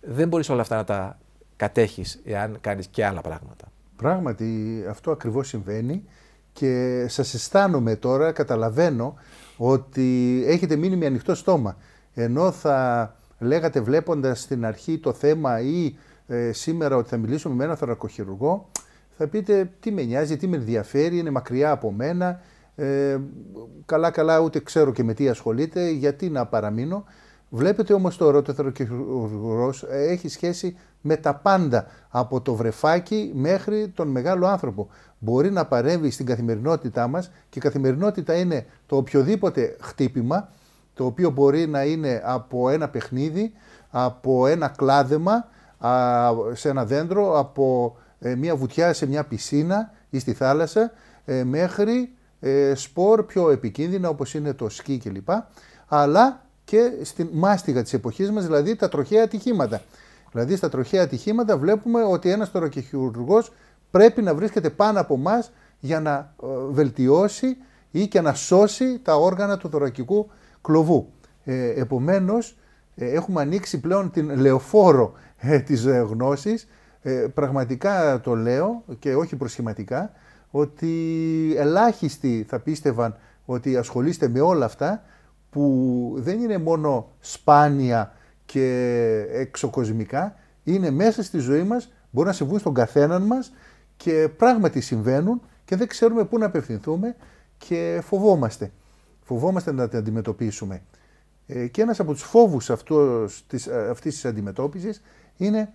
δεν μπορείς όλα αυτά να τα κατέχεις εάν κάνεις και άλλα πράγματα. Πράγματι αυτό ακριβώς συμβαίνει και σας αισθάνομαι τώρα, καταλαβαίνω ότι έχετε μείνει με ανοιχτό στόμα. Ενώ θα λέγατε βλέποντας στην αρχή το θέμα ή σήμερα ότι θα μιλήσουμε με έναν θωρακοχειρουργό, θα πείτε τι με νοιάζει, τι με ενδιαφέρει, είναι μακριά από μένα, καλά καλά ούτε ξέρω και με τι ασχολείται, γιατί να παραμείνω. Βλέπετε όμως τώρα ότι ο θωρακοχειρουργός έχει σχέση με τα πάντα, από το βρεφάκι μέχρι τον μεγάλο άνθρωπο. Μπορεί να παρέμβει στην καθημερινότητά μας και η καθημερινότητα είναι το οποιοδήποτε χτύπημα, το οποίο μπορεί να είναι από ένα παιχνίδι, από ένα κλάδεμα σε ένα δέντρο, από μια βουτιά σε μια πισίνα ή στη θάλασσα, μέχρι σπορ πιο επικίνδυνα όπως είναι το σκι κλπ. Αλλά και στην μάστιγα της εποχής μας, δηλαδή τα τροχαία ατυχήματα. Δηλαδή στα τροχαία ατυχήματα βλέπουμε ότι ένας θωρακοχειρουργός πρέπει να βρίσκεται πάνω από μας για να βελτιώσει ή και να σώσει τα όργανα του θωρακικού κλωβού. Επομένως, έχουμε ανοίξει πλέον την λεωφόρο της γνώσης Πραγματικά το λέω και όχι προσχηματικά, ότι ελάχιστοι θα πίστευαν ότι ασχολείστε με όλα αυτά που δεν είναι μόνο σπάνια και εξωκοσμικά, είναι μέσα στη ζωή μας, μπορεί να συμβούν στον καθέναν μας και πράγματι συμβαίνουν και δεν ξέρουμε πού να απευθυνθούμε και φοβόμαστε. Φοβόμαστε να τα αντιμετωπίσουμε. Και ένας από τους φόβους αυτής της αντιμετώπισης είναι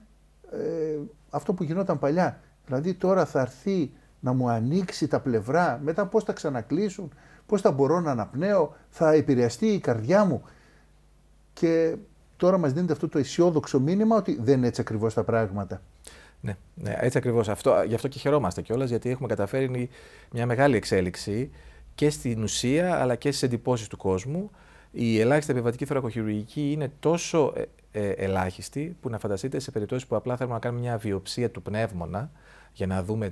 αυτό που γινόταν παλιά. Δηλαδή τώρα θα έρθει να μου ανοίξει τα πλευρά, μετά πώς θα ξανακλείσουν, πώς θα μπορώ να αναπνέω, θα επηρεαστεί η καρδιά μου. Και τώρα μας δίνεται αυτό το αισιόδοξο μήνυμα ότι δεν είναι έτσι ακριβώς τα πράγματα. Ναι, ναι, έτσι ακριβώς. Γι' αυτό και χαιρόμαστε κιόλας, γιατί έχουμε καταφέρει μια μεγάλη εξέλιξη και στην ουσία αλλά και στις εντυπώσεις του κόσμου. Η ελάχιστη επιβατική θωρακοχειρουργική είναι τόσο ελάχιστη που να φανταστείτε σε περιπτώσεις που απλά θέλουμε να κάνουμε μια βιοψία του πνεύμονα για να δούμε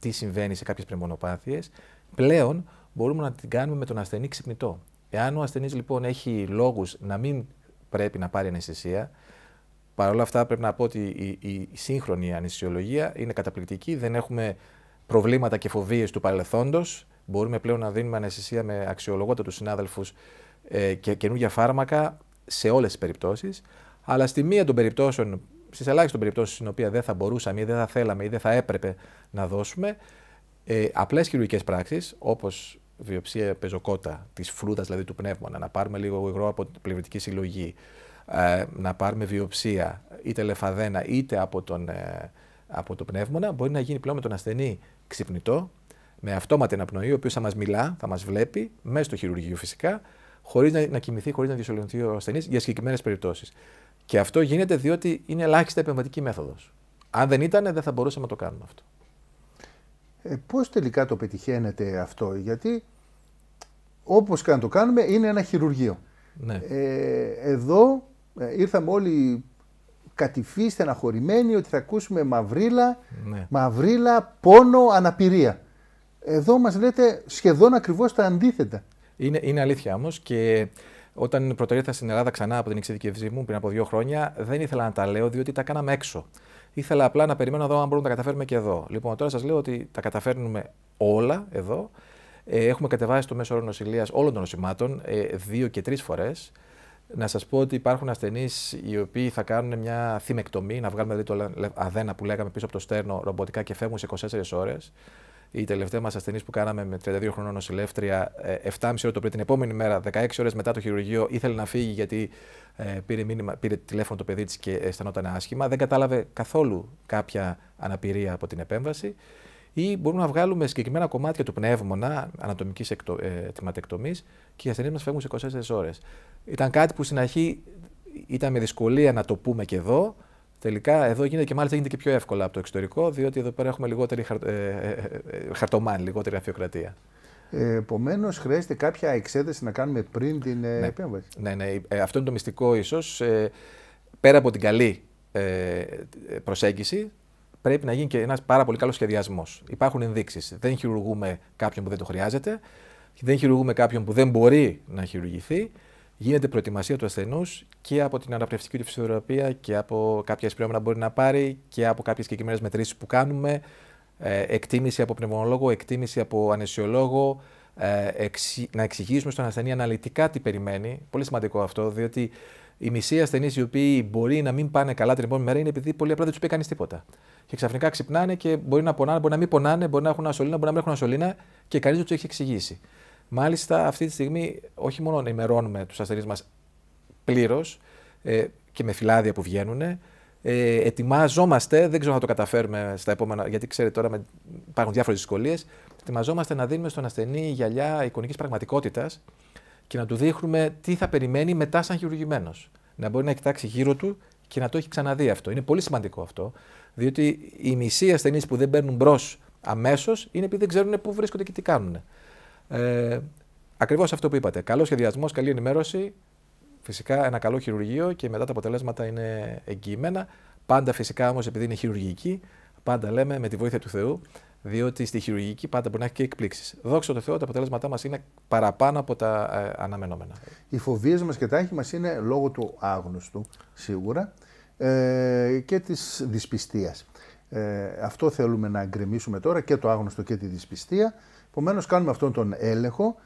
τι συμβαίνει σε κάποιες πνευμονοπάθειες, πλέον μπορούμε να την κάνουμε με τον ασθενή ξυπνητό. Εάν ο ασθενής λοιπόν έχει λόγους να μην πρέπει να πάρει αναισθησία, παρόλα αυτά πρέπει να πω ότι η σύγχρονη αναισθησιολογία είναι καταπληκτική, δεν έχουμε προβλήματα και φοβίες του παρελθόντος, μπορούμε πλέον να δίνουμε αναισθησία με αξιολογότατους συνάδελφους και καινούργια φάρμακα σε όλες τις περιπτώσεις, αλλά στη μία των περιπτώσεων, στις ελάχιστες περιπτώσεις στην οποία δεν θα μπορούσαμε ή δεν θα θέλαμε ή δεν θα έπρεπε να δώσουμε, απλές χειρουργικές πράξεις όπως βιοψία πεζοκότα, της φλούδας δηλαδή του πνεύμονα, να πάρουμε λίγο υγρό από την πλευρητική συλλογή, να πάρουμε βιοψία είτε λεφαδένα είτε από το πνεύμονα, μπορεί να γίνει πλέον με τον ασθενή ξυπνητό, με αυτόματη αναπνοή, ο οποίος θα μας μιλά, θα μας βλέπει, μέσα στο χειρουργείο φυσικά, χωρίς να κοιμηθεί, χωρίς να δυσολυνθεί ο ασθενής για συγκεκριμένες περιπτώσεις. Και αυτό γίνεται διότι είναι ελάχιστα επεμβατική μέθοδος. Αν δεν ήταν, δεν θα μπορούσαμε να το κάνουμε αυτό. Πώς τελικά το πετυχαίνετε αυτό, γιατί όπως και να το κάνουμε είναι ένα χειρουργείο. Ναι. Εδώ ήρθαμε όλοι κατηφοί, στεναχωρημένοι ότι θα ακούσουμε μαυρίλα, ναι, μαυρίλα, πόνο, αναπηρία. Εδώ μας λέτε σχεδόν ακριβώς τα αντίθετα. Είναι αλήθεια όμως και όταν πρωτοήρθα στην Ελλάδα ξανά από την εξειδικευσή μου πριν από 2 χρόνια, δεν ήθελα να τα λέω διότι τα κάναμε έξω. Ήθελα απλά να περιμένω να δω αν μπορούμε να τα καταφέρουμε και εδώ. Λοιπόν, τώρα σας λέω ότι τα καταφέρνουμε όλα εδώ. Έχουμε κατεβάσει το μέσο όρο νοσηλείας όλων των νοσημάτων 2 και 3 φορές. Να σας πω ότι υπάρχουν ασθενείς οι οποίοι θα κάνουν μια θυμεκτομή, να βγάλουμε δηλαδή το αδένα που λέγαμε πίσω από το στέρνο ρομποτικά και φεύγουν σε 24 ώρες. Η τελευταία μας ασθενής που κάναμε με 32 χρονών νοσηλεύτρια, 7,5 ώρα το πρωί την επόμενη μέρα, 16 ώρες μετά το χειρουργείο, ήθελε να φύγει γιατί πήρε τηλέφωνο το παιδί της και αισθανόταν άσχημα. Δεν κατάλαβε καθόλου κάποια αναπηρία από την επέμβαση. Ή μπορούμε να βγάλουμε συγκεκριμένα κομμάτια του πνεύμονα ανατομικής τιματεκτομής και οι ασθενείς μας φεύγουν σε 24 ώρες. Ήταν κάτι που στην αρχή ήταν με δυσκολία να το πούμε και εδώ. Τελικά εδώ γίνεται και μάλιστα γίνεται και πιο εύκολα από το εξωτερικό, διότι εδώ πέρα έχουμε λιγότερη χαρτομάνη, λιγότερη γραφειοκρατία. Επομένως, χρειάζεται κάποια εξέταση να κάνουμε πριν την επέμβαση. Ναι, ναι. Αυτό είναι το μυστικό ίσως. Πέρα από την καλή προσέγγιση, πρέπει να γίνει και ένας πάρα πολύ καλός σχεδιασμός. Υπάρχουν ενδείξεις. Δεν χειρουργούμε κάποιον που δεν το χρειάζεται, δεν χειρουργούμε κάποιον που δεν μπορεί να χειρουργηθεί. Γίνεται προετοιμασία του ασθενούς και από την αναπνευστική του φυσιοθεραπεία και από κάποια σπρώμενα που μπορεί να πάρει και από κάποιες συγκεκριμένες μετρήσεις που κάνουμε, εκτίμηση από πνευμονολόγο, εκτίμηση από αναισθησιολόγο, να εξηγήσουμε στον ασθενή αναλυτικά τι περιμένει. Πολύ σημαντικό αυτό, διότι οι μισοί ασθενείς οι οποίοι μπορεί να μην πάνε καλά την επόμενη μέρα είναι επειδή πολύ απλά δεν τους πει κανείς τίποτα. Και ξαφνικά ξυπνάνε και μπορεί να πονάνε, μπορεί να μην πονάνε, μπορεί να έχουν ασωλήνα, μπορεί να μην έχουν ασωλήνα και κανείς δεν τους έχει εξηγήσει. Μάλιστα, αυτή τη στιγμή όχι μόνο ενημερώνουμε τους ασθενείς μας πλήρως και με φυλάδια που βγαίνουν, ετοιμάζομαστε, δεν ξέρω αν θα το καταφέρουμε στα επόμενα, γιατί ξέρετε τώρα υπάρχουν διάφορες δυσκολίες, ετοιμάζομαστε να δίνουμε στον ασθενή γυαλιά εικονικής πραγματικότητας και να του δείχνουμε τι θα περιμένει μετά σαν χειρουργημένος. Να μπορεί να κοιτάξει γύρω του και να το έχει ξαναδεί αυτό. Είναι πολύ σημαντικό αυτό, διότι οι μισοί ασθενείς που δεν παίρνουν μπρος αμέσως είναι επειδή δεν ξέρουν πού βρίσκονται και τι κάνουν. Ακριβώς αυτό που είπατε. Καλός σχεδιασμός, καλή ενημέρωση, φυσικά ένα καλό χειρουργείο και μετά τα αποτελέσματα είναι εγγυημένα. Πάντα φυσικά όμως επειδή είναι χειρουργική, πάντα λέμε με τη βοήθεια του Θεού, διότι στη χειρουργική πάντα μπορεί να έχει και εκπλήξεις. Δόξα τω Θεώ, τα αποτελέσματά μας είναι παραπάνω από τα αναμενόμενα. Οι φοβίες μας και τα άγχη μας είναι λόγω του άγνωστου σίγουρα και της δυσπιστίας. Αυτό θέλουμε να γκρεμίσουμε τώρα, και το άγνωστο και τη δυσπιστία. Επομένως, κάνουμε αυτόν τον έλεγχο.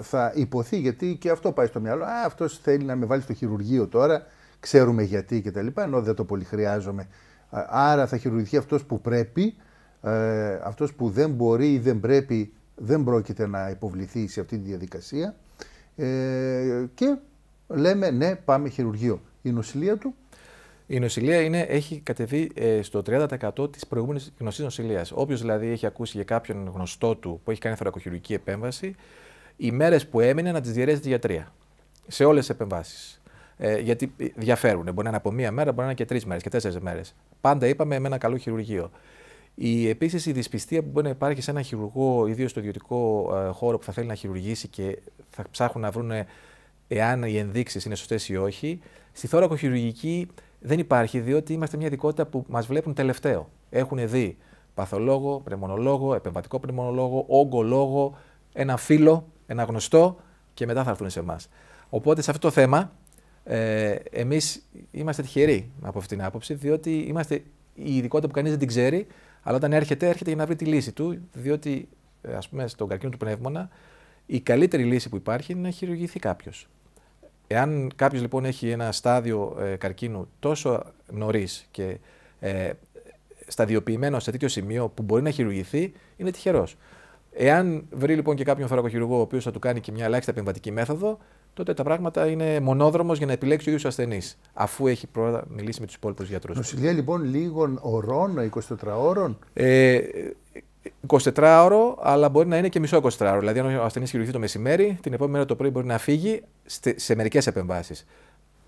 Θα υποθεί, γιατί και αυτό πάει στο μυαλό. Α, αυτός θέλει να με βάλει στο χειρουργείο τώρα, ξέρουμε γιατί κτλ. Ενώ δεν το πολύ χρειάζομαι. Άρα θα χειρουργηθεί αυτός που πρέπει. Αυτός που δεν μπορεί ή δεν πρέπει, δεν πρόκειται να υποβληθεί σε αυτή τη διαδικασία. Και λέμε ναι, πάμε χειρουργείο. Η νοσηλεία του. Η νοσηλεία έχει κατεβεί στο 30% της προηγούμενης γνωστής νοσηλείας. Όποιος δηλαδή έχει ακούσει για κάποιον γνωστό του που έχει κάνει θωρακοχειρουργική επέμβαση, οι μέρες που έμεινε να τις διαιρέζεται για 3. Σε όλες τις επεμβάσεις. Γιατί διαφέρουν. Μπορεί να είναι από μία μέρα, μπορεί να είναι και 3 μέρες και 4 μέρες. Πάντα είπαμε με ένα καλό χειρουργείο. Επίσης, η δυσπιστία που μπορεί να υπάρχει σε ένα χειρουργό, ιδίως στο ιδιωτικό χώρο που θα θέλει να χειρουργήσει και θα ψάχνουν να βρουν εάν οι ενδείξεις είναι σωστές ή όχι. Στη θωρακοχειρουργική δεν υπάρχει, διότι είμαστε μια ειδικότητα που μας βλέπουν τελευταίο. Έχουν δει παθολόγο, πνευμονολόγο, επεμβατικό πνευμονολόγο, όγκολόγο, ένα φίλο, ένα γνωστό και μετά θα έρθουν σε εμάς. Οπότε σε αυτό το θέμα εμείς είμαστε τυχεροί από αυτήν την άποψη, διότι είμαστε η ειδικότητα που κανείς δεν την ξέρει, αλλά όταν έρχεται για να βρει τη λύση του, διότι ας πούμε στον καρκίνο του πνεύμονα η καλύτερη λύση που υπάρχει είναι να χειρουργηθεί κάποιος. Εάν κάποιος λοιπόν έχει ένα στάδιο καρκίνου τόσο νωρίς και σταδιοποιημένο σε τέτοιο σημείο που μπορεί να χειρουργηθεί, είναι τυχερός. Εάν βρει λοιπόν και κάποιον θωρακοχειρουργό ο οποίος θα του κάνει και μια ελάχιστα επεμβατική μέθοδο, τότε τα πράγματα είναι μονόδρομος για να επιλέξει ο ίδιος ο ασθενής, αφού έχει πρώτα μιλήσει με τους υπόλοιπους γιατρούς. Νοσηλεία λοιπόν λίγων ωρών, 24 ώρων. 24ωρο, αλλά μπορεί να είναι και μισό 24ωρο. Δηλαδή, αν ο ασθενής χειρουργηθεί το μεσημέρι, την επόμενη μέρα το πρωί μπορεί να φύγει σε μερικές επεμβάσεις.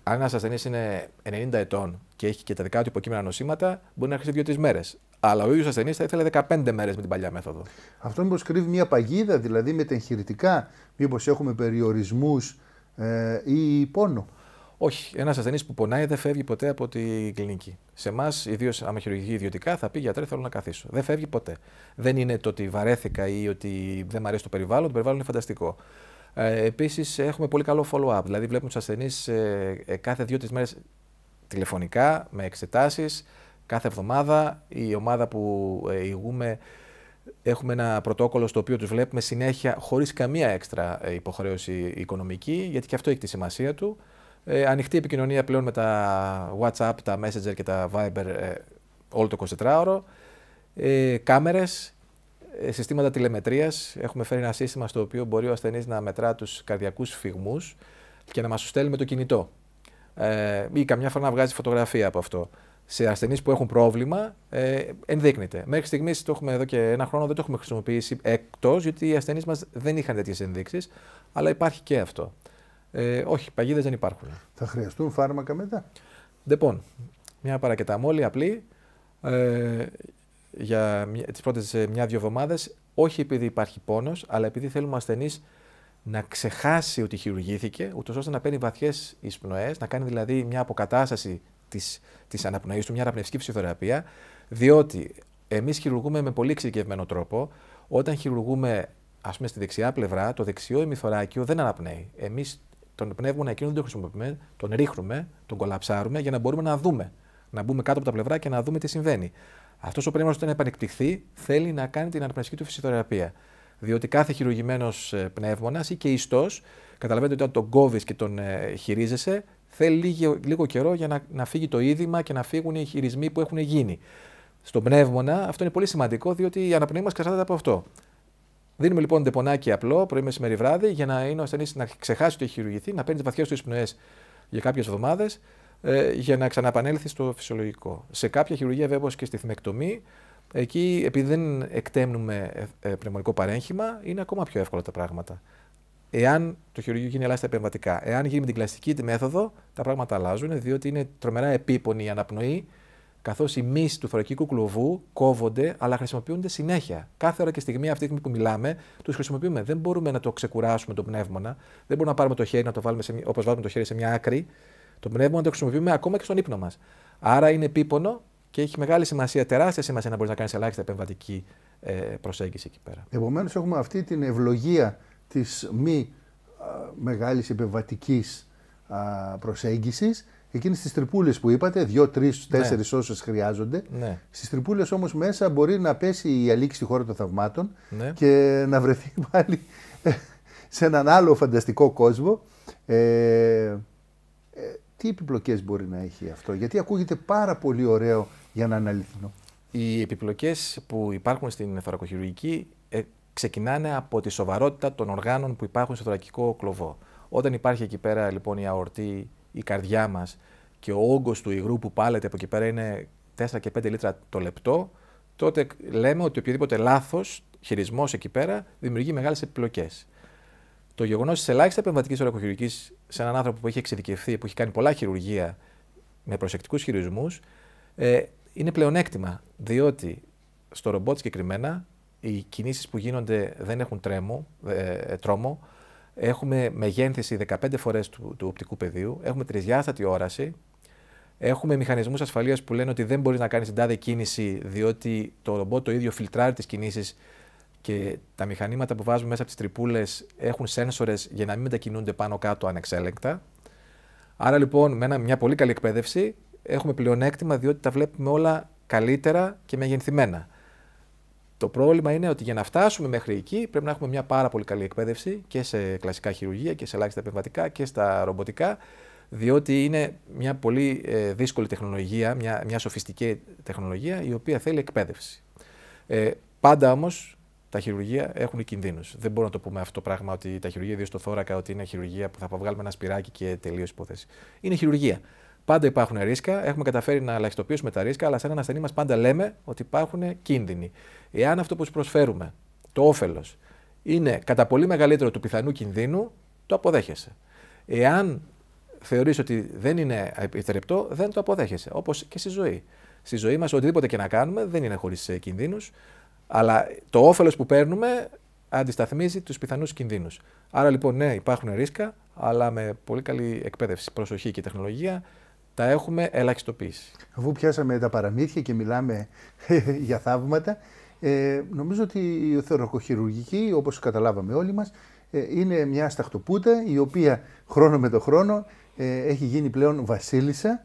Αν ένας ασθενής είναι 90 ετών και έχει και τα δικά του υποκείμενα νοσήματα, μπορεί να έρχεται 2-3 μέρες. Αλλά ο ίδιος ασθενής θα ήθελε 15 μέρες με την παλιά μέθοδο. Αυτό μήπως κρύβει μια παγίδα, δηλαδή με τα εγχειρητικά, μήπως έχουμε περιορισμούς ή πόνο? Όχι. Ένας ασθενής που πονάει δεν φεύγει ποτέ από την κλινική. Σε εμάς, ιδίως άμα χειρουργηθεί ιδιωτικά, θα πει γιατρέ, θέλω να καθίσω. Δεν φεύγει ποτέ. Δεν είναι το ότι βαρέθηκα ή ότι δεν μου αρέσει το περιβάλλον είναι φανταστικό. Επίσης, έχουμε πολύ καλό follow-up. Δηλαδή, βλέπουμε τους ασθενείς κάθε 2-3 μέρες τηλεφωνικά, με εξετάσεις, κάθε εβδομάδα. Η ομάδα που ηγούμε, έχουμε ένα πρωτόκολλο στο οποίο τους βλέπουμε συνέχεια, χωρίς καμία έξτρα υποχρέωση οικονομική, γιατί και αυτό έχει τη σημασία του. Ανοιχτή επικοινωνία πλέον με τα WhatsApp, τα Messenger και τα Viber όλο το 24ωρο. Κάμερες, συστήματα τηλεμετρίας. Έχουμε φέρει ένα σύστημα στο οποίο μπορεί ο ασθενής να μετρά τους καρδιακούς σφυγμούς και να μας τους στέλνει με το κινητό. Ή καμιά φορά να βγάζει φωτογραφία από αυτό. Σε ασθενείς που έχουν πρόβλημα ενδείκνεται. Μέχρι στιγμής το έχουμε εδώ και 1 χρόνο, δεν το έχουμε χρησιμοποιήσει εκτός, γιατί οι ασθενείς μας δεν είχαν τέτοιες ενδείξεις, αλλά υπάρχει και αυτό. Όχι, παγίδες δεν υπάρχουν. Θα χρειαστούν φάρμακα μετά? Λοιπόν, μια παρακεταμόλη απλή για τις πρώτες 1-2 εβδομάδες, όχι επειδή υπάρχει πόνος, αλλά επειδή θέλουμε ασθενής να ξεχάσει ότι χειρουργήθηκε, ούτως ώστε να παίρνει βαθιές εισπνοές, να κάνει δηλαδή μια αποκατάσταση της αναπνοής του, μια αναπνευστική φυσιοθεραπεία, διότι εμείς χειρουργούμε με πολύ εξειδικευμένο τρόπο. Όταν χειρουργούμε, ας πούμε, στη δεξιά πλευρά, το δεξιό ημιθωράκιο δεν αναπνέει. Εμείς τον πνεύμονα εκείνο δεν το χρησιμοποιούμε, τον ρίχνουμε, τον κολαψάρουμε για να μπορούμε να δούμε. Να μπούμε κάτω από τα πλευρά και να δούμε τι συμβαίνει. Αυτός ο πνεύμονας, όταν επανεκτυχθεί, θέλει να κάνει την αναπνευστική του φυσιοθεραπεία. Διότι κάθε χειρουργημένος πνεύμονας ή και ιστός, καταλαβαίνετε ότι όταν τον κόβεις και τον χειρίζεσαι, θέλει λίγο καιρό για να φύγει το είδημα και να φύγουν οι χειρισμοί που έχουν γίνει. Στον πνεύμονα αυτό είναι πολύ σημαντικό, διότι η αναπνοή μας εξαρτάται από αυτό. Δίνουμε λοιπόν ντεπονάκι απλό, πρωί, μεσημέρι, βράδυ, για να είναι ο ασθενής να ξεχάσει ότι έχει χειρουργηθεί, να παίρνει βαθιές του εισπνοές για κάποιες εβδομάδες, για να ξαναπανέλθει στο φυσιολογικό. Σε κάποια χειρουργία, βέβαια, όπως και στη θυμεκτομή, εκεί επειδή δεν εκτέμνουμε πνευμονικό παρέγχημα, είναι ακόμα πιο εύκολα τα πράγματα. Εάν το χειρουργείο γίνει ελάχιστα επεμβατικά, εάν γίνει με την κλασική τη μέθοδο, τα πράγματα αλλάζουν, διότι είναι τρομερά επίπονη η αναπνοή, καθώς οι μυς του θωρακικού κλωβού κόβονται, αλλά χρησιμοποιούνται συνέχεια. Κάθε ώρα και στιγμή, αυτή τη στιγμή που μιλάμε, τους χρησιμοποιούμε. Δεν μπορούμε να το ξεκουράσουμε τον πνεύμονα, δεν μπορούμε να πάρουμε το χέρι, να το βάλουμε όπως βάζουμε το χέρι σε μια άκρη. Το πνεύμονα το χρησιμοποιούμε ακόμα και στον ύπνο μας. Άρα είναι επίπονο και έχει μεγάλη σημασία, τεράστια σημασία, να μπορείς να κάνεις ελάχιστα επεμβατική προσέγγιση εκεί πέρα. Επομένως, έχουμε αυτή την ευλογία της μη μεγάλης επεμβατικής προσέγγισης. εκείνες τις τρυπούλες που είπατε, 2, 3, 4 όσες χρειάζονται. Ναι. Στις τρυπούλες όμως μέσα μπορεί να πέσει η αλήξη στη χώρα των θαυμάτων, ναι, και να βρεθεί πάλι σε έναν άλλο φανταστικό κόσμο. Τι επιπλοκές μπορεί να έχει αυτό, γιατί ακούγεται πάρα πολύ ωραίο για να είναι αληθινό. Οι επιπλοκές που υπάρχουν στην θωρακοχειρουργική ξεκινάνε από τη σοβαρότητα των οργάνων που υπάρχουν στο θωρακικό κλωβό. Όταν υπάρχει εκεί πέρα λοιπόν η αορτή, η καρδιά μας και ο όγκος του υγρού που πάλεται από εκεί πέρα είναι 4 και 5 λίτρα το λεπτό, τότε λέμε ότι οποιοδήποτε λάθος χειρισμός εκεί πέρα δημιουργεί μεγάλες επιπλοκές. Το γεγονός της ελάχιστα επεμβατικής θωρακοχειρουργικής σε έναν άνθρωπο που έχει εξειδικευθεί, που έχει κάνει πολλά χειρουργία με προσεκτικούς χειρισμούς, είναι πλεονέκτημα, διότι στο ρομπότ συγκεκριμένα οι κινήσεις που γίνονται δεν έχουν τρόμο, έχουμε μεγένθηση 15 φορές του οπτικού πεδίου, έχουμε τρισδιάστατη όραση, έχουμε μηχανισμούς ασφαλείας που λένε ότι δεν μπορείς να κάνεις την τάδε κίνηση διότι το ρομπότ το ίδιο φιλτράρει τις κινήσεις και τα μηχανήματα που βάζουμε μέσα από τις τρυπούλες έχουν σένσορες για να μην μετακινούνται πάνω κάτω ανεξέλεγκτα. Άρα λοιπόν με μια πολύ καλή εκπαίδευση έχουμε πλεονέκτημα διότι τα βλέπουμε όλα καλύτερα και μεγενθυμένα. Το πρόβλημα είναι ότι για να φτάσουμε μέχρι εκεί πρέπει να έχουμε μια πάρα πολύ καλή εκπαίδευση και σε κλασικά χειρουργία και σε ελάχιστα επεμβατικά και στα ρομποτικά, διότι είναι μια πολύ δύσκολη τεχνολογία, μια σοφιστική τεχνολογία η οποία θέλει εκπαίδευση. Πάντα όμως τα χειρουργία έχουν κινδύνους. Δεν μπορούμε να το πούμε αυτό το πράγμα ότι τα χειρουργία, ιδίως στο θώρακα, ότι είναι χειρουργία που θα βγάλουμε ένα σπυράκι και τελείως υπόθεση. Είναι χειρουργία. Πάντα υπάρχουν ρίσκα, έχουμε καταφέρει να ελαχιστοποιήσουμε τα ρίσκα, αλλά σαν έναν ασθενή μας πάντα λέμε ότι υπάρχουν κίνδυνοι. Εάν αυτό που τους προσφέρουμε, το όφελος, είναι κατά πολύ μεγαλύτερο του πιθανού κινδύνου, το αποδέχεσαι. Εάν θεωρείς ότι δεν είναι επιτρεπτό, δεν το αποδέχεσαι. Όπως και στη ζωή. Στη ζωή μας, οτιδήποτε και να κάνουμε, δεν είναι χωρίς κινδύνους, αλλά το όφελος που παίρνουμε αντισταθμίζει τους πιθανούς κινδύνους. Άρα λοιπόν, ναι, υπάρχουν ρίσκα, αλλά με πολύ καλή εκπαίδευση, προσοχή και τεχνολογία. Τα έχουμε ελαχιστοποιήσει. Αφού πιάσαμε τα παραμύθια και μιλάμε για θαύματα, νομίζω ότι η θωρακοχειρουργική, όπως καταλάβαμε όλοι μας, είναι μια σταχτοπούτα η οποία χρόνο με το χρόνο έχει γίνει πλέον βασίλισσα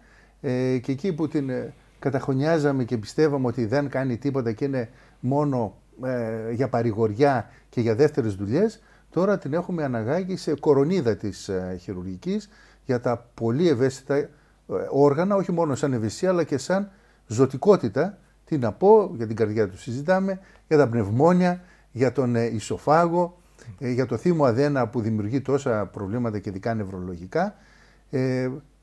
και εκεί που την καταχωνιάζαμε και πιστεύαμε ότι δεν κάνει τίποτα και είναι μόνο για παρηγοριά και για δεύτερες δουλειές, τώρα την έχουμε αναγάγει σε κορονίδα της χειρουργικής για τα πολύ ευαίσθητα όργανα, όχι μόνο σαν ευαισθησία αλλά και σαν ζωτικότητα. Τι να πω, για την καρδιά του συζητάμε, για τα πνευμόνια, για τον ισοφάγο, για το θύμο αδένα που δημιουργεί τόσα προβλήματα και ειδικά νευρολογικά.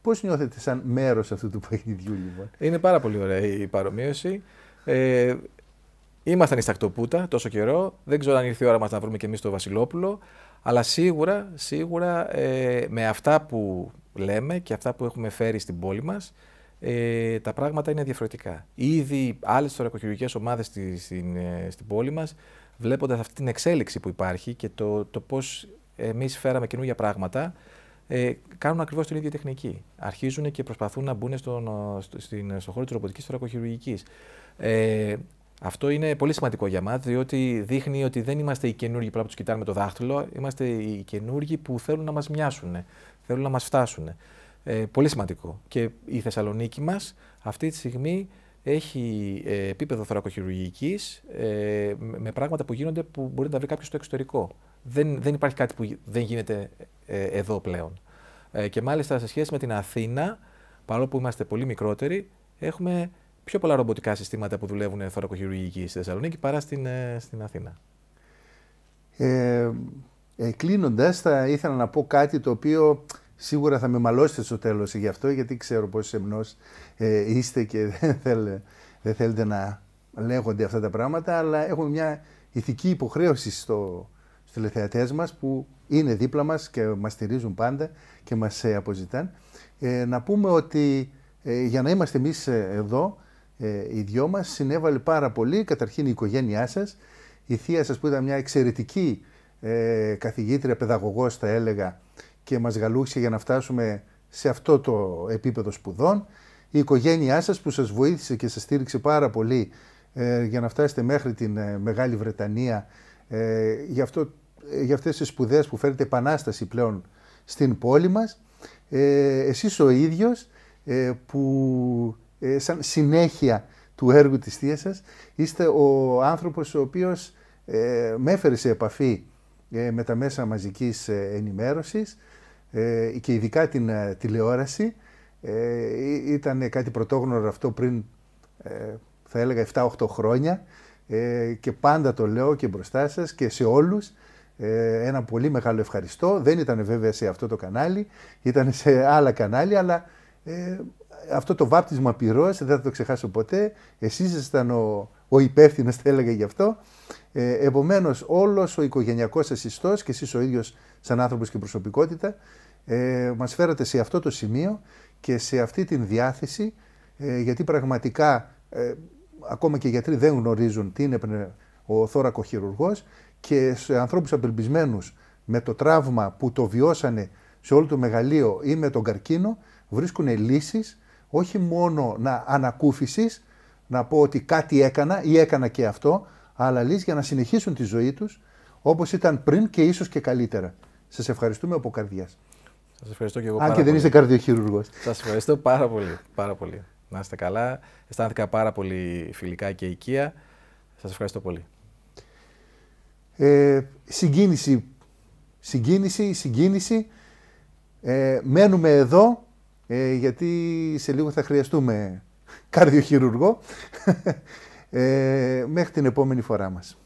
Πώς νιώθετε σαν μέρος αυτού του παιχνιδιού, λοιπόν? Είναι πάρα πολύ ωραία η παρομοίωση. Ήμασταν η στακτοπούτα τόσο καιρό, δεν ξέρω αν ήρθε η ώρα μας να βρούμε και εμείς το Βασιλόπουλο, αλλά σίγουρα με αυτά που λέμε και αυτά που έχουμε φέρει στην πόλη μας, τα πράγματα είναι διαφορετικά. Ήδη άλλες θωρακοχειρουργικές ομάδες στην πόλη μας, βλέποντας αυτή την εξέλιξη που υπάρχει και το πώς εμείς φέραμε καινούργια πράγματα, κάνουν ακριβώς την ίδια τεχνική. Αρχίζουν και προσπαθούν να μπουν στον χώρο της ρομποτικής θωρακοχειρουργικής. Αυτό είναι πολύ σημαντικό για μας, διότι δείχνει ότι δεν είμαστε οι καινούργοι που τους κοιτάνε με το δάχτυλο, είμαστε οι καινούργοι που θέλουν να μας μοιάσουν, θέλουν να μας φτάσουν. Πολύ σημαντικό. Και η Θεσσαλονίκη μας αυτή τη στιγμή έχει επίπεδο θωρακοχειρουργικής με πράγματα που γίνονται που μπορεί να τα βρει κάποιος στο εξωτερικό. Δεν υπάρχει κάτι που δεν γίνεται εδώ πλέον. Και μάλιστα σε σχέση με την Αθήνα, παρόλο που είμαστε πολύ μικρότεροι, έχουμε πιο πολλά ρομποτικά συστήματα που δουλεύουν θωρακοχειρουργική στη Θεσσαλονίκη παρά στην Αθήνα. Κλείνοντας, θα ήθελα να πω κάτι το οποίο σίγουρα θα με μαλώσετε στο τέλος γι' αυτό, γιατί ξέρω πόσο σεμνός είστε και δεν θέλετε να λέγονται αυτά τα πράγματα, αλλά έχουμε μια ηθική υποχρέωση στους τηλεθεατές μας που είναι δίπλα μας και μας στηρίζουν πάντα και μας αποζητάν. Να πούμε ότι για να είμαστε εμείς εδώ, οι δυο μας, συνέβαλε πάρα πολύ καταρχήν η οικογένειά σας, η θεία σας που ήταν μια εξαιρετική καθηγήτρια, παιδαγωγός θα έλεγα, και μας γαλούξε για να φτάσουμε σε αυτό το επίπεδο σπουδών, η οικογένειά σας που σας βοήθησε και σας στήριξε πάρα πολύ για να φτάσετε μέχρι την Μεγάλη Βρετανία, για αυτές τις σπουδές που φέρετε επανάσταση πλέον στην πόλη μας, εσείς ο ίδιος, που σαν συνέχεια του έργου της θείας σας είστε ο άνθρωπος ο οποίος με έφερε σε επαφή με τα μέσα μαζικής ενημέρωσης και ειδικά την τηλεόραση. Ήταν κάτι πρωτόγνωρο αυτό πριν, θα έλεγα, 7-8 χρόνια και πάντα το λέω και μπροστά σας και σε όλους. Ένα πολύ μεγάλο ευχαριστώ. Δεν ήταν βέβαια σε αυτό το κανάλι, ήταν σε άλλα κανάλια, αλλά αυτό το βάπτισμα πυρός δεν θα το ξεχάσω ποτέ. Εσείς ήσασταν ο υπεύθυνος, θα έλεγα, γι' αυτό. Επομένως, όλος ο οικογενειακός σας ιστός και εσείς ο ίδιος σαν άνθρωπος και προσωπικότητα μας φέρατε σε αυτό το σημείο και σε αυτή την διάθεση, γιατί πραγματικά ακόμα και οι γιατροί δεν γνωρίζουν τι είναι ο θώρακοχειρουργός, και σε ανθρώπους απελπισμένους με το τραύμα που το βιώσανε σε όλο το μεγαλείο ή με τον καρκίνο, βρίσκουν λύσεις όχι μόνο ανακούφισης, να πω ότι κάτι έκανα ή έκανα και αυτό, αλλά λύσεις για να συνεχίσουν τη ζωή τους όπως ήταν πριν και ίσως και καλύτερα. Σας ευχαριστούμε από καρδιάς. Σας ευχαριστώ και εγώ πάρα πολύ. Αν και δεν είστε καρδιοχειρουργός. Σας ευχαριστώ πάρα πολύ, πάρα πολύ. Να είστε καλά. Αισθάνθηκα πάρα πολύ φιλικά και οικία. Σας ευχαριστώ πολύ. Συγκίνηση. Μένουμε εδώ, γιατί σε λίγο θα χρειαστούμε καρδιοχειρουργό. Μέχρι την επόμενη φορά μας.